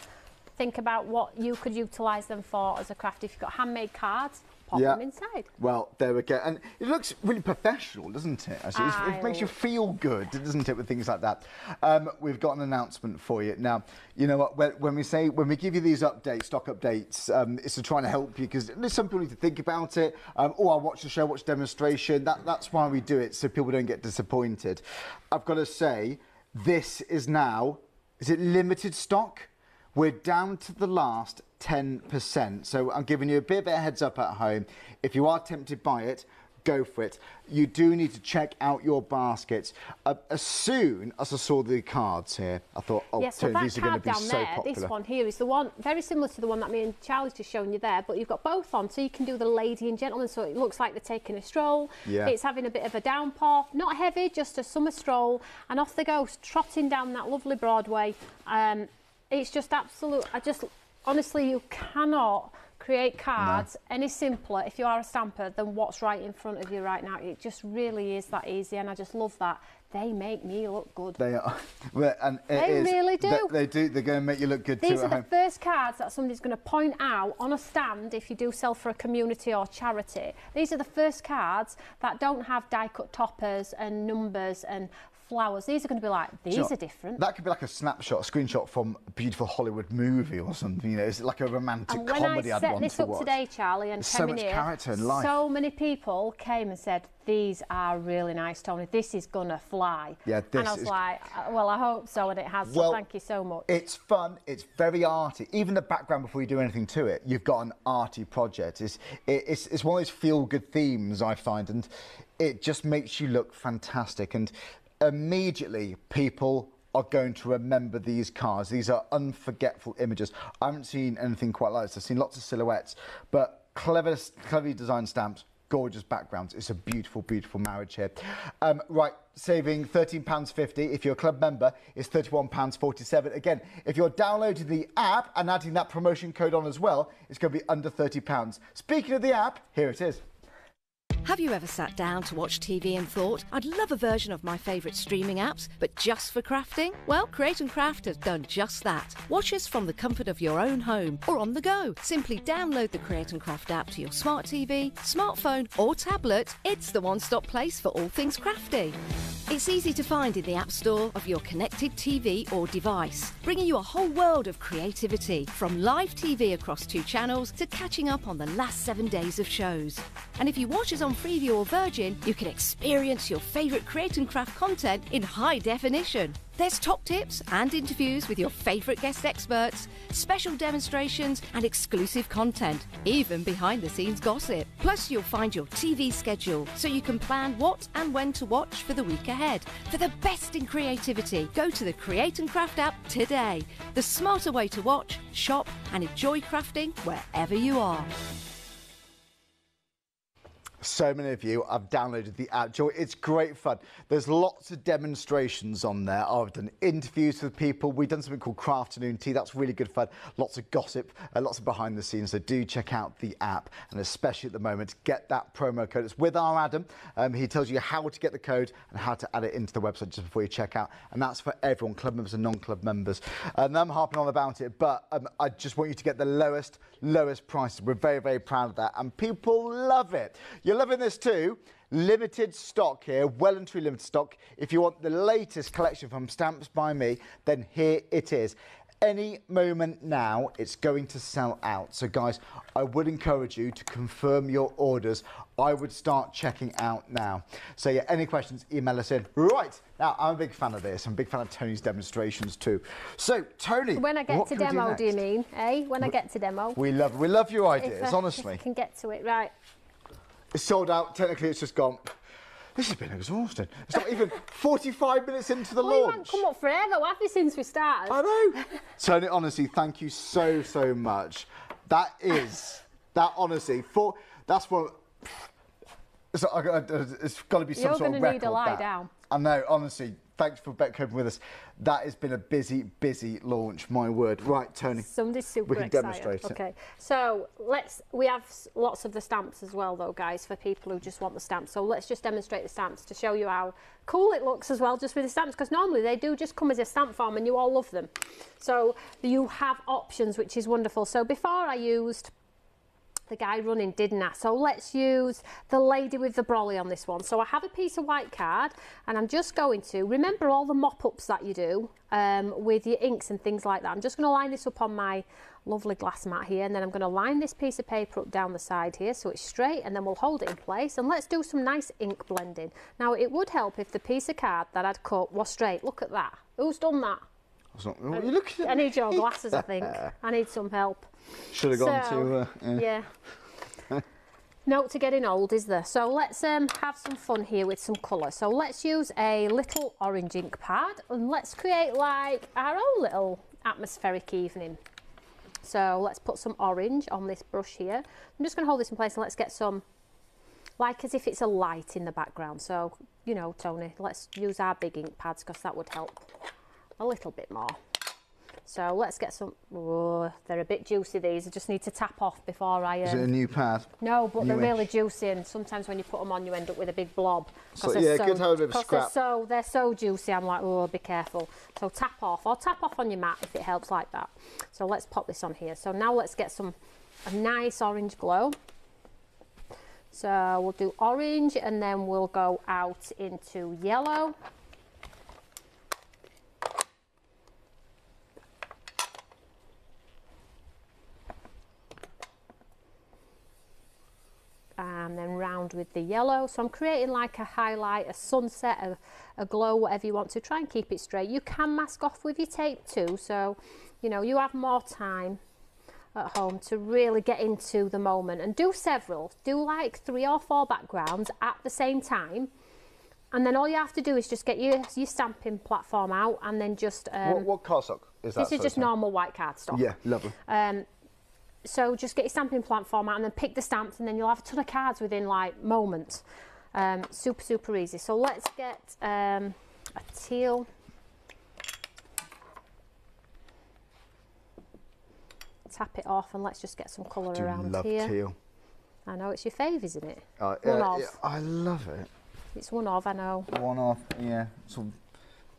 think about what you could utilise them for as a craft. If you've got handmade cards, pop yeah. them inside. Well, there we go. And it looks really professional, doesn't it? Actually, it makes you feel good, doesn't it, with things like that? Um, we've got an announcement for you. Now, you know what, when, when we say, when we give you these updates, stock updates, um, it's to try and help you, because some people need to think about it. Um, oh, I watch the show, watch demonstration. That, that's why we do it, so people don't get disappointed. I've got to say, this is now, is it limited stock? We're down to the last ten percent. So I'm giving you a bit of a heads up at home. If you are tempted by it, go for it. You do need to check out your baskets. Uh, as soon as I saw the cards here, I thought, oh, yeah, so these are going to be so there, popular. This one here is the one, very similar to the one that me and Charlie's just shown you there, but you've got both on, so you can do the lady and gentleman, so it looks like they're taking a stroll. Yeah. It's having a bit of a downpour, not heavy, just a summer stroll, and off they go, trotting down that lovely Broadway. Um, It's just absolute, I just, honestly, you cannot create cards no. any simpler if you are a stamper than what's right in front of you right now. It just really is that easy, and I just love that. They make me look good. They are. And it they is, really do. They, they do. They're going to make you look good These too. These are the home. first cards that somebody's going to point out on a stand if you do sell for a community or charity. These are the first cards that don't have die-cut toppers and numbers and flowers. These are going to be like, these sure. are different. That could be like a snapshot, a screenshot from a beautiful Hollywood movie or something. You know, it's like a romantic and comedy I'd want to watch. When I set this up today, Charlie, and so much character in life. So many people came and said, these are really nice, Toni. This is going to fly. Yeah, this And I was is... like, well, I hope so, and it has. Well, so thank you so much. It's fun. It's very arty. Even the background before you do anything to it, you've got an arty project. It's, it's, it's one of those feel-good themes, I find, and it just makes you look fantastic. And immediately, people are going to remember these cards. These are unforgettable images. I haven't seen anything quite like this. I've seen lots of silhouettes, but clever, cleverly designed stamps, gorgeous backgrounds. It's a beautiful, beautiful marriage here. Um, right, saving thirteen pounds fifty. If you're a club member, it's thirty-one pounds forty-seven. Again, if you're downloading the app and adding that promotion code on as well, it's going to be under thirty pounds. Speaking of the app, here it is. Have you ever sat down to watch T V and thought, I'd love a version of my favourite streaming apps, but just for crafting? Well, Create and Craft has done just that. Watch us from the comfort of your own home or on the go. Simply download the Create and Craft app to your smart T V, smartphone or tablet. It's the one-stop place for all things crafty. It's easy to find in the App Store of your connected T V or device, bringing you a whole world of creativity, from live T V across two channels to catching up on the last seven days of shows. And if you watch us on Freeview or Virgin, you can experience your favourite Create and Craft content in high definition. There's top tips and interviews with your favourite guest experts, special demonstrations and exclusive content, even behind-the-scenes gossip. Plus, you'll find your T V schedule, so you can plan what and when to watch for the week ahead. For the best in creativity, go to the Create and Craft app today. The smarter way to watch, shop and enjoy crafting wherever you are. so many of you have downloaded the app. Joy, it's great fun. There's lots of demonstrations on there. I've done interviews with people. We've done something called Crafternoon Tea. That's really good fun. Lots of gossip, uh, lots of behind the scenes. So do check out the app, and especially at the moment, get that promo code. It's with our Adam. Um, he tells you how to get the code and how to add it into the website just before you check out. And that's for everyone, club members and non-club members. And I'm harping on about it, but um, I just want you to get the lowest, lowest prices. We're very, very proud of that, and people love it. You're loving this too. Limited stock here, well and truly limited stock. If you want the latest collection from Stamps by Me, then here it is. Any moment now, it's going to sell out. So guys, I would encourage you to confirm your orders. I would start checking out now. So yeah, any questions, email us in. Right, now I'm a big fan of this. I'm a big fan of Toni's demonstrations too. So Toni, when I get to demo, do, do you mean, eh? When I get to demo. We love, we love your ideas, if I, honestly. If I can get to it, right. It's sold out, technically it's just gone. This has been exhausting. It's not even forty-five minutes into the well, launch. We haven't come up forever, have you, since we started? I know. Toni, honestly, thank you so, so much. That is, that honestly, for, that's what, it's, it's got to be some You're sort of record. You're going to need a lie that. down. I know, honestly, thanks for coping with us. That has been a busy, busy launch, my word. Right, Toni. Somebody's super we can excited. Demonstrate it. Okay, so let's, we have lots of the stamps as well though, guys, for people who just want the stamps. So let's just demonstrate the stamps to show you how cool it looks as well, just with the stamps, because normally they do just come as a stamp form and you all love them. So you have options, which is wonderful. So before I used the guy running, didn't I? So let's use the lady with the brolly on this one. So I have a piece of white card, and I'm just going to, remember all the mop-ups that you do um, with your inks and things like that. I'm just going to line this up on my lovely glass mat here, and then I'm going to line this piece of paper up down the side here so it's straight, and then we'll hold it in place, and let's do some nice ink blending. Now, it would help if the piece of card that I'd cut was straight. Look at that. Who's done that? Not, oh, you look at I need your glasses, I think. I need some help. Should have gone so, to... Uh, yeah. yeah. Note to getting old, is there? So let's um, have some fun here with some colour. So let's use a little orange ink pad, and let's create like our own little atmospheric evening. So let's put some orange on this brush here. I'm just going to hold this in place, and let's get some, like as if it's a light in the background. So, you know, Toni, let's use our big ink pads because that would help a little bit more. So let's get some, oh, they're a bit juicy these, I just need to tap off before I... Um, Is it a new pad? No, but new they're inch. really juicy, and sometimes when you put them on you end up with a big blob. So, yeah, so, good to have a bit of scrap. They're so, they're so juicy, I'm like, oh, be careful. So tap off, or tap off on your mat if it helps like that. So let's pop this on here. So now let's get some, a nice orange glow. So we'll do orange, and then we'll go out into yellow. And then round with the yellow. So I'm creating like a highlight, a sunset, a, a glow, whatever you want to. Try and keep it straight. You can mask off with your tape too, so you know you have more time at home to really get into the moment, and do several, do like three or four backgrounds at the same time, and then all you have to do is just get your, your stamping platform out, and then just um, what, what card stock is that? This is just normal white card stock. Yeah, lovely. Um, So just get your stamping platform out, and then pick the stamps, and then you'll have a ton of cards within like moments. Um, super, super easy. So let's get um, a teal. Tap it off, and let's just get some colour around love here. Teal. I know, it's your fave, isn't it? Uh, one uh, of. Yeah, I love it. It's one of, I know. One of, yeah. Some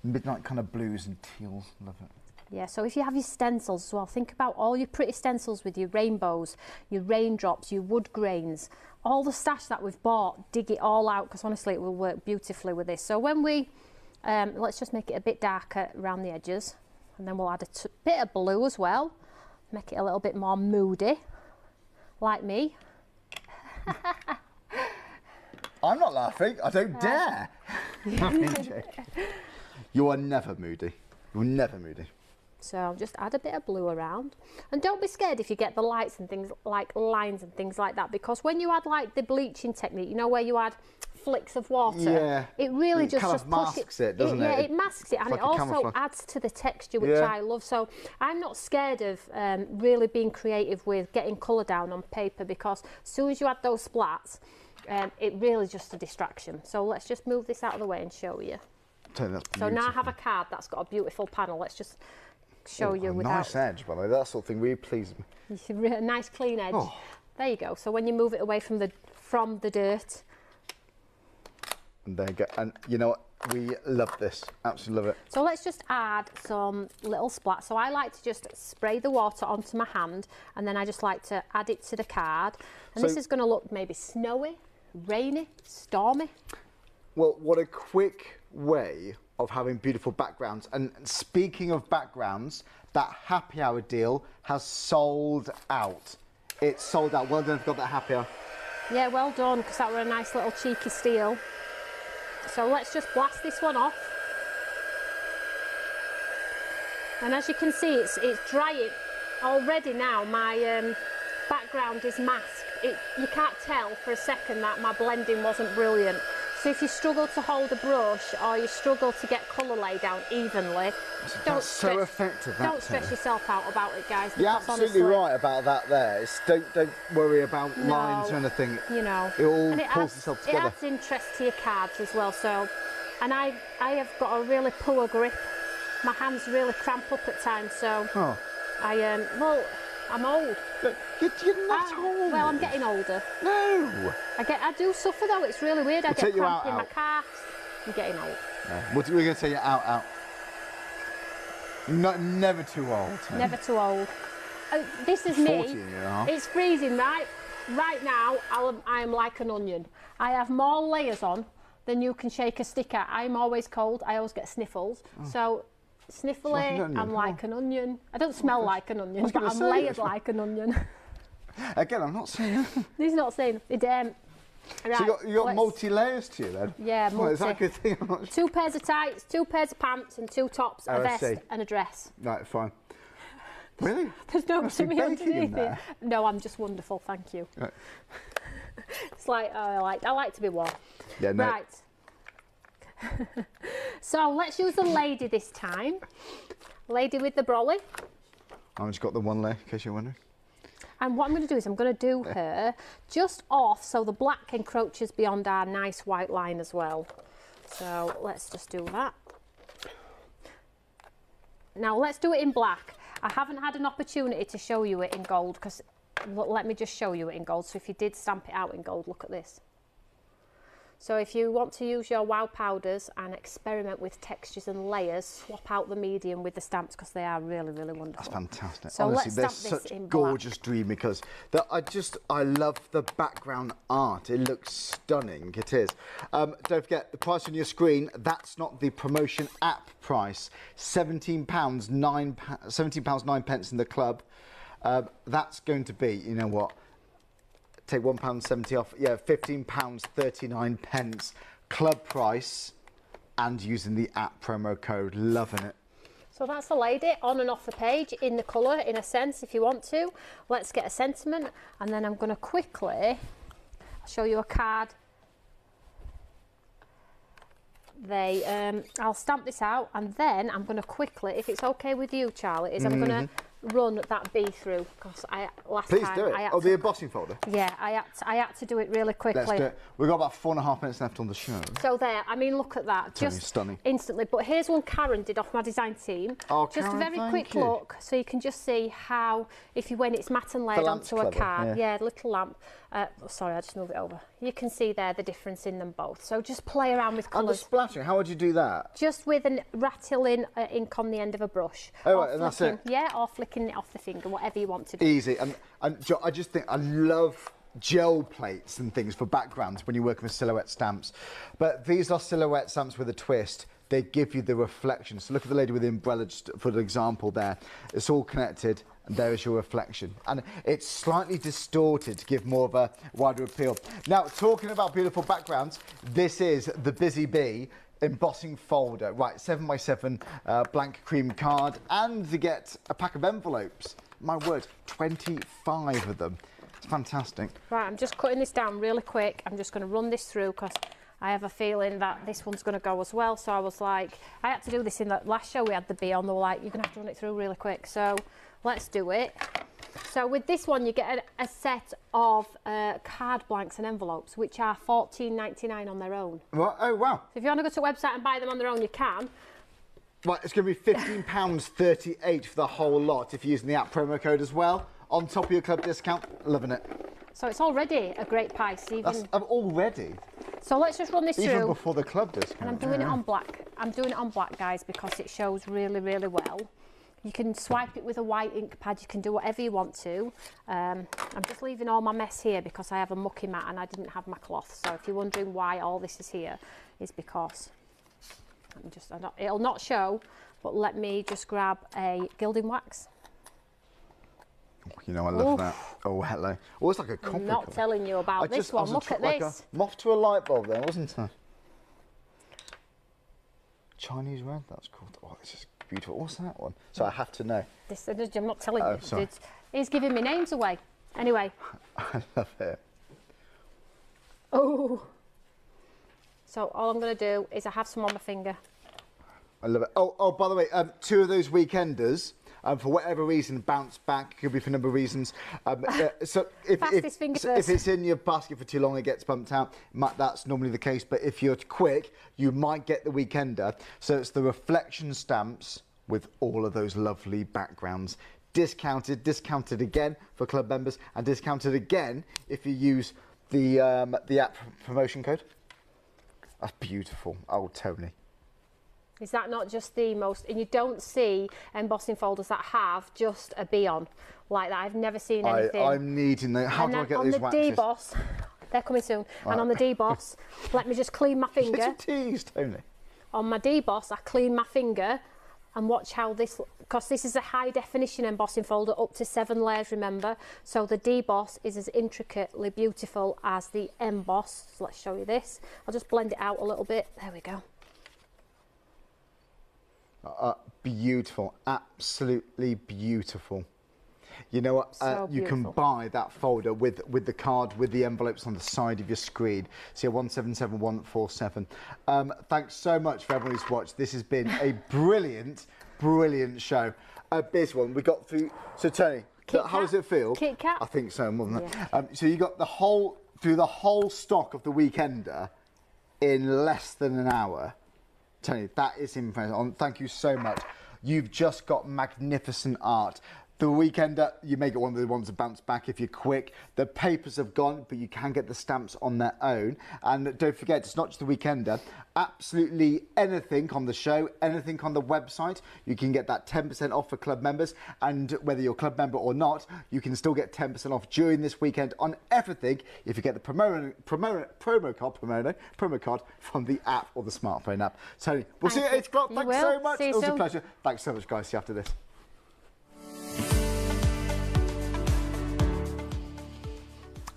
midnight kind of blues and teals, love it. Yeah, so if you have your stencils as well, think about all your pretty stencils with your rainbows, your raindrops, your wood grains, all the stash that we've bought, dig it all out, because honestly it will work beautifully with this. So when we, um, let's just make it a bit darker around the edges, and then we'll add a bit of blue as well, make it a little bit more moody, like me. I'm not laughing, I don't uh, dare. You are never moody, you're never moody. So just add a bit of blue around, and don't be scared if you get the lights and things like lines and things like that, because when you add like the bleaching technique, you know, where you add flicks of water, yeah, it really it just, kind just of masks it, it doesn't it, it? Yeah, it masks it, and like it also camouflage. adds to the texture, which yeah. I love. So I'm not scared of um, really being creative with getting colour down on paper, because as soon as you add those splats, um, it really is just a distraction. So let's just move this out of the way and show you. So now I have a card that's got a beautiful panel. Let's just show oh, you a without... nice edge, by the way. That sort of thing really pleases me. A nice clean edge. Oh. There you go. So when you move it away from the from the dirt. And there you go. And you know what? We love this. Absolutely love it. So let's just add some little splats. So I like to just spray the water onto my hand, and then I just like to add it to the card. And so, this is going to look maybe snowy, rainy, stormy. Well, what a quick way of having beautiful backgrounds. And speaking of backgrounds, that happy hour deal has sold out. It's sold out. Well done if you got that happy hour. Yeah, well done, because that were a nice little cheeky steal. So let's just blast this one off. And as you can see, it's, it's drying already now. My um, background is masked. It, you can't tell for a second that my blending wasn't brilliant. So if you struggle to hold a brush or you struggle to get colour lay down evenly, that's don't, so stress, effective, don't stress yourself out about it, guys. You're absolutely honestly, right about that there. It's, don't, don't worry about no, lines or anything. You know, it all and it pulls adds, itself together. It adds interest to your cards as well. So, and I, I have got a really poor grip. My hands really cramp up at times, so oh. I, um, well, I'm old. But you're, you're not I'm, old. Well, I'm getting older. No. I get. I do suffer though. It's really weird. I we'll get cramp in out. my calves. I'm getting old. No. We're going to say you're out, out. Not never too old. Huh? Never too old. Uh, this is me. It's freezing right right now. I'll, I'm like an onion. I have more layers on than you can shake a stick at. I'm always cold. I always get sniffles. Oh. So. Sniffly, like I'm like oh. an onion. I don't smell oh, like an onion, but I'm layered like an onion. Again, I'm not saying that. He's not saying it. Um, right, so you got, you got multi layers to you then? Yeah, multi. Well, is that a good thing? I'm not sure. Two pairs of tights, two pairs of pants, and two tops, oh, a vest, and a dress. Right, fine. Really? There's no to me underneath it. No, I'm just wonderful, thank you. Right. It's like, oh, I, like, I like to be warm. Yeah, no. Right. So let's use the lady this time. Lady with the brolly. I've just got the one layer, in case you're wondering. And what I'm going to do is I'm going to do her just off so the black encroaches beyond our nice white line as well. So let's just do that. Now let's do it in black. I haven't had an opportunity to show you it in gold because let me just show you it in gold. So if you did stamp it out in gold, look at this. So if you want to use your WOW powders and experiment with textures and layers, swap out the medium with the stamps because they are really, really wonderful. That's fantastic. So honestly, they're such gorgeous dreamy colours. I just, I love the background art. It looks stunning. It is. Um, don't forget the price on your screen. That's not the promotion app price. seventeen pounds nine pence in the club. Uh, that's going to be, you know what? Take one pound seventy off, yeah, fifteen pounds thirty-nine club price and using the app promo code. Loving it. So that's the lady on and off the page in the colour, in a sense, if you want to. Let's get a sentiment and then I'm going to quickly show you a card. They, um, I'll stamp this out and then I'm going to quickly, if it's okay with you, Charlie, is mm-hmm. I'm going to run that B through because I last Please time do it. I had oh, to, the embossing folder. Yeah, I had to, I had to do it really quickly. Let's do it. We've got about four and a half minutes left on the show. So there, I mean, look at that, it's just stunning, instantly. But here's one Karen did off my design team. Oh, just Karen, a very quick you. look, so you can just see how if you when it's matte and layered onto clever, a card, yeah, yeah little lamp. Uh, oh, sorry, I just moved it over. You can see there the difference in them both. So just play around with colours. And the splattering, how would you do that? Just with a rattling uh, ink on the end of a brush. Oh, right, and that's it. Yeah, or flicking it off the finger, whatever you want to do. Easy. And, and I just think I love gel plates and things for backgrounds when you're working with silhouette stamps. But these are silhouette stamps with a twist. They give you the reflection. So look at the lady with the umbrella, just for an example there. It's all connected and there is your reflection. And it's slightly distorted to give more of a wider appeal. Now, talking about beautiful backgrounds, this is the Busy Bee embossing folder. Right, seven by seven uh, blank cream card, and you get a pack of envelopes. My word, twenty-five of them. It's fantastic. Right, I'm just cutting this down really quick. I'm just going to run this through because I have a feeling that this one's going to go as well. So I was like, I had to do this in that last show we had the bee on. They were like, you're going to have to run it through really quick. So let's do it. So with this one, you get a, a set of uh, card blanks and envelopes, which are fourteen ninety-nine on their own. What? Oh, wow. So if you want to go to a website and buy them on their own, you can. Right, it's going to be fifteen pounds thirty-eight for the whole lot if you're using the app promo code as well. On top of your club discount, loving it. So it's already a great price. Even That's, I'm already. So let's just run this even through. Even before the club discount. And I'm doing yeah. it on black. I'm doing it on black, guys, because it shows really, really well. You can swipe it with a white ink pad. You can do whatever you want to. Um, I'm just leaving all my mess here because I have a mucky mat and I didn't have my cloth. So if you're wondering why all this is here, is because let me just, I don't, it'll not show, but let me just grab a gilding wax. You know, I love Oof. that. Oh, hello. Oh, it's like a copy. I'm not colour. telling you about I this just, one. Look at like this. A moth to a light bulb there, wasn't I? Chinese red, that's called. Oh, this is beautiful. What's that one? So I have to know. This, I'm not telling oh, you. Sorry. It's giving me names away. Anyway. I love it. Oh. So all I'm going to do is I have some on my finger. I love it. Oh, oh, by the way, um, two of those weekenders, um, for whatever reason, bounce back. Could be for a number of reasons. Um, uh, so if, if, so if it's in your basket for too long, it gets bumped out. Matt, that's normally the case. But if you're quick, you might get the weekender. So it's the reflection stamps with all of those lovely backgrounds. Discounted, discounted again for club members, and discounted again if you use the um, the app promotion code. That's beautiful. Oh, Toni. Is that not just the most... And you don't see embossing folders that have just a bee on like that. I've never seen anything. I, I'm needing that. How and do I get these waxes? On the D-Boss... They're coming soon. Right. And on the D-Boss, let me just clean my finger. It's a tease, Toni. On my D-Boss, I clean my finger and watch how this... Because this is a high-definition embossing folder, up to seven layers, remember. So the D-Boss is as intricately beautiful as the emboss. So let's show you this. I'll just blend it out a little bit. There we go. Uh, beautiful, absolutely beautiful. You know what? So uh, you beautiful. can buy that folder with with the card, with the envelopes on the side of your screen. So yeah, one seven seven one four seven. Um, thanks so much for everyone who's watched. This has been a brilliant, brilliant show. A busy one. We got through. So Toni, Kit how Kat. does it feel? Kit Kat. I think so, more than yeah. that. Um, so you got the whole through the whole stock of the weekender in less than an hour. Toni, that is impressive. Thank you so much. You've just got magnificent art. The weekender, you may get one of the ones that bounce back if you're quick. The papers have gone, but you can get the stamps on their own. And don't forget, it's not just the weekender. Absolutely anything on the show, anything on the website, you can get that ten percent off for club members. And whether you're a club member or not, you can still get ten percent off during this weekend on everything if you get the promo, promo, promo, card, promo, promo card from the app or the smartphone app. Toni, we'll see you at eight o'clock. Thanks so much. It was a pleasure. Thanks so much, guys. See you after this.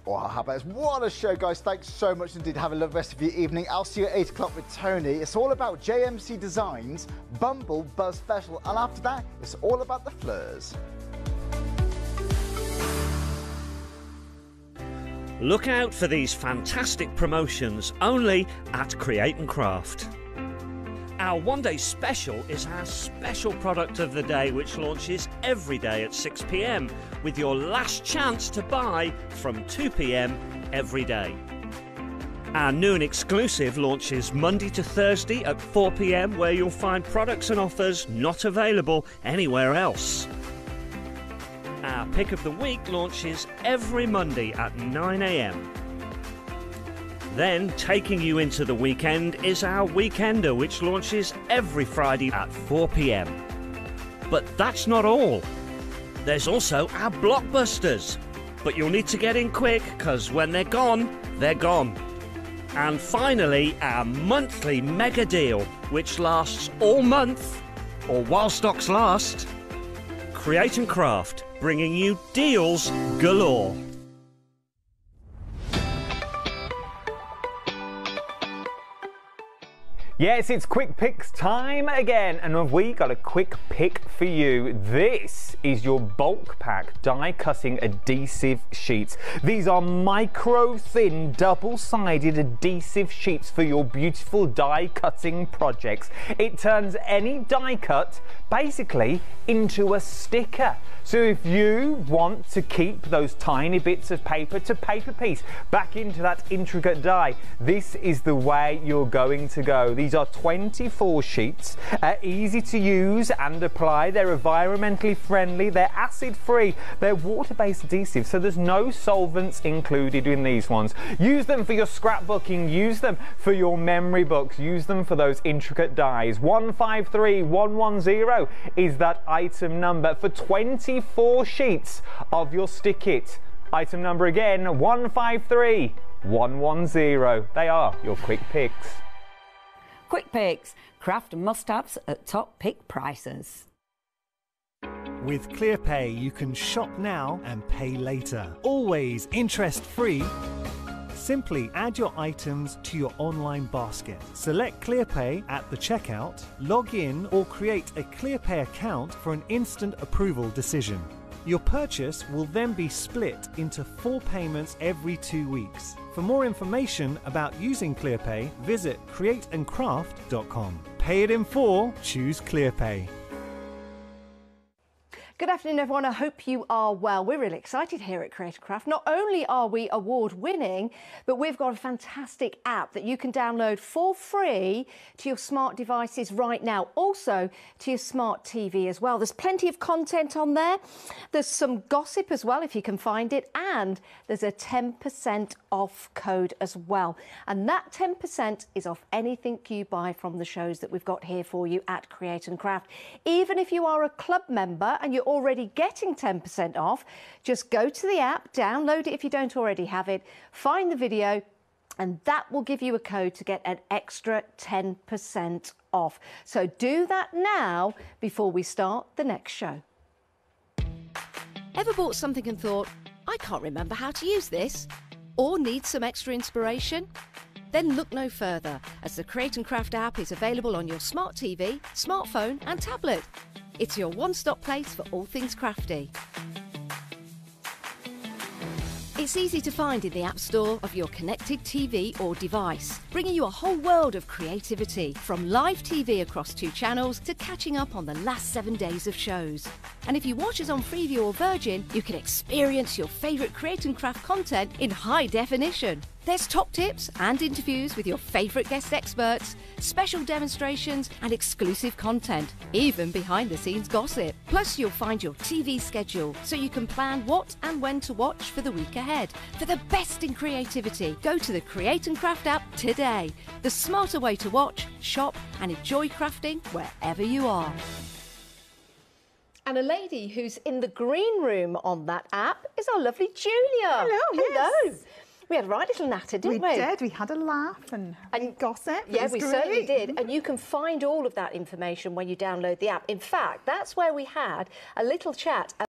Wow, how about this? What a show, guys. Thanks so much indeed. Have a lovely rest of your evening. I'll see you at eight o'clock with Toni. It's all about J M C Designs, Bumble Buzz Special. And after that, it's all about the fleurs. Look out for these fantastic promotions only at Create and Craft. Our one-day special is our special product of the day, which launches every day at six p m, with your last chance to buy from two p m every day. Our new and exclusive launches Monday to Thursday at four p m, where you'll find products and offers not available anywhere else. Our pick of the week launches every Monday at nine a m Then, taking you into the weekend is our Weekender, which launches every Friday at four p m But that's not all. There's also our Blockbusters. But you'll need to get in quick, because when they're gone, they're gone. And finally, our monthly mega deal, which lasts all month, or while stocks last. Create and Craft, bringing you deals galore. Yes, it's quick picks time again, and have we got a quick pick for you. This is your bulk pack die cutting adhesive sheets. These are micro thin double-sided adhesive sheets for your beautiful die cutting projects. It turns any die cut basically into a sticker. So if you want to keep those tiny bits of paper to paper piece back into that intricate die, this is the way you're going to go. These These are twenty-four sheets, uh, easy to use and apply. They're environmentally friendly, they're acid-free, they're water-based adhesive, so there's no solvents included in these ones. Use them for your scrapbooking, use them for your memory books, use them for those intricate dies. one five three one one zero is that item number for twenty-four sheets of your stick it. Item number again, one five three one one zero. They are your quick picks. Quick picks, craft must-haves at top pick prices. With ClearPay, you can shop now and pay later. Always interest-free. Simply add your items to your online basket. Select ClearPay at the checkout, log in or create a ClearPay account for an instant approval decision. Your purchase will then be split into four payments every two weeks. For more information about using ClearPay, visit create and craft dot com. Pay it in full, choose ClearPay. Good afternoon, everyone. I hope you are well. We're really excited here at Create and Craft. Not only are we award-winning, but we've got a fantastic app that you can download for free to your smart devices right now, also to your smart T V as well. There's plenty of content on there. There's some gossip as well, if you can find it, and there's a ten percent off code as well. And that ten percent is off anything you buy from the shows that we've got here for you at Create and Craft. Even if you are a club member and you're already getting ten percent off, just go to the app, download it if you don't already have it, find the video, and that will give you a code to get an extra ten percent off. So do that now before we start the next show. Ever bought something and thought, I can't remember how to use this? Or need some extra inspiration? Then look no further, as the Create and Craft app is available on your smart T V, smartphone and tablet. It's your one-stop place for all things crafty. It's easy to find in the App Store of your connected T V or device, bringing you a whole world of creativity, from live T V across two channels to catching up on the last seven days of shows. And if you watch us on Freeview or Virgin, you can experience your favourite Create and Craft content in high definition. There's top tips and interviews with your favourite guest experts, special demonstrations and exclusive content, even behind-the-scenes gossip. Plus, you'll find your T V schedule, so you can plan what and when to watch for the week ahead. For the best in creativity, go to the Create and Craft app today. The smarter way to watch, shop and enjoy crafting wherever you are. And a lady who's in the green room on that app is our lovely Julia. Hello, hello. Yes. We had a right little natter, didn't we? We did. We had a laugh and, and gossip. Yeah, we great. certainly did. And you can find all of that information when you download the app. In fact, that's where we had a little chat.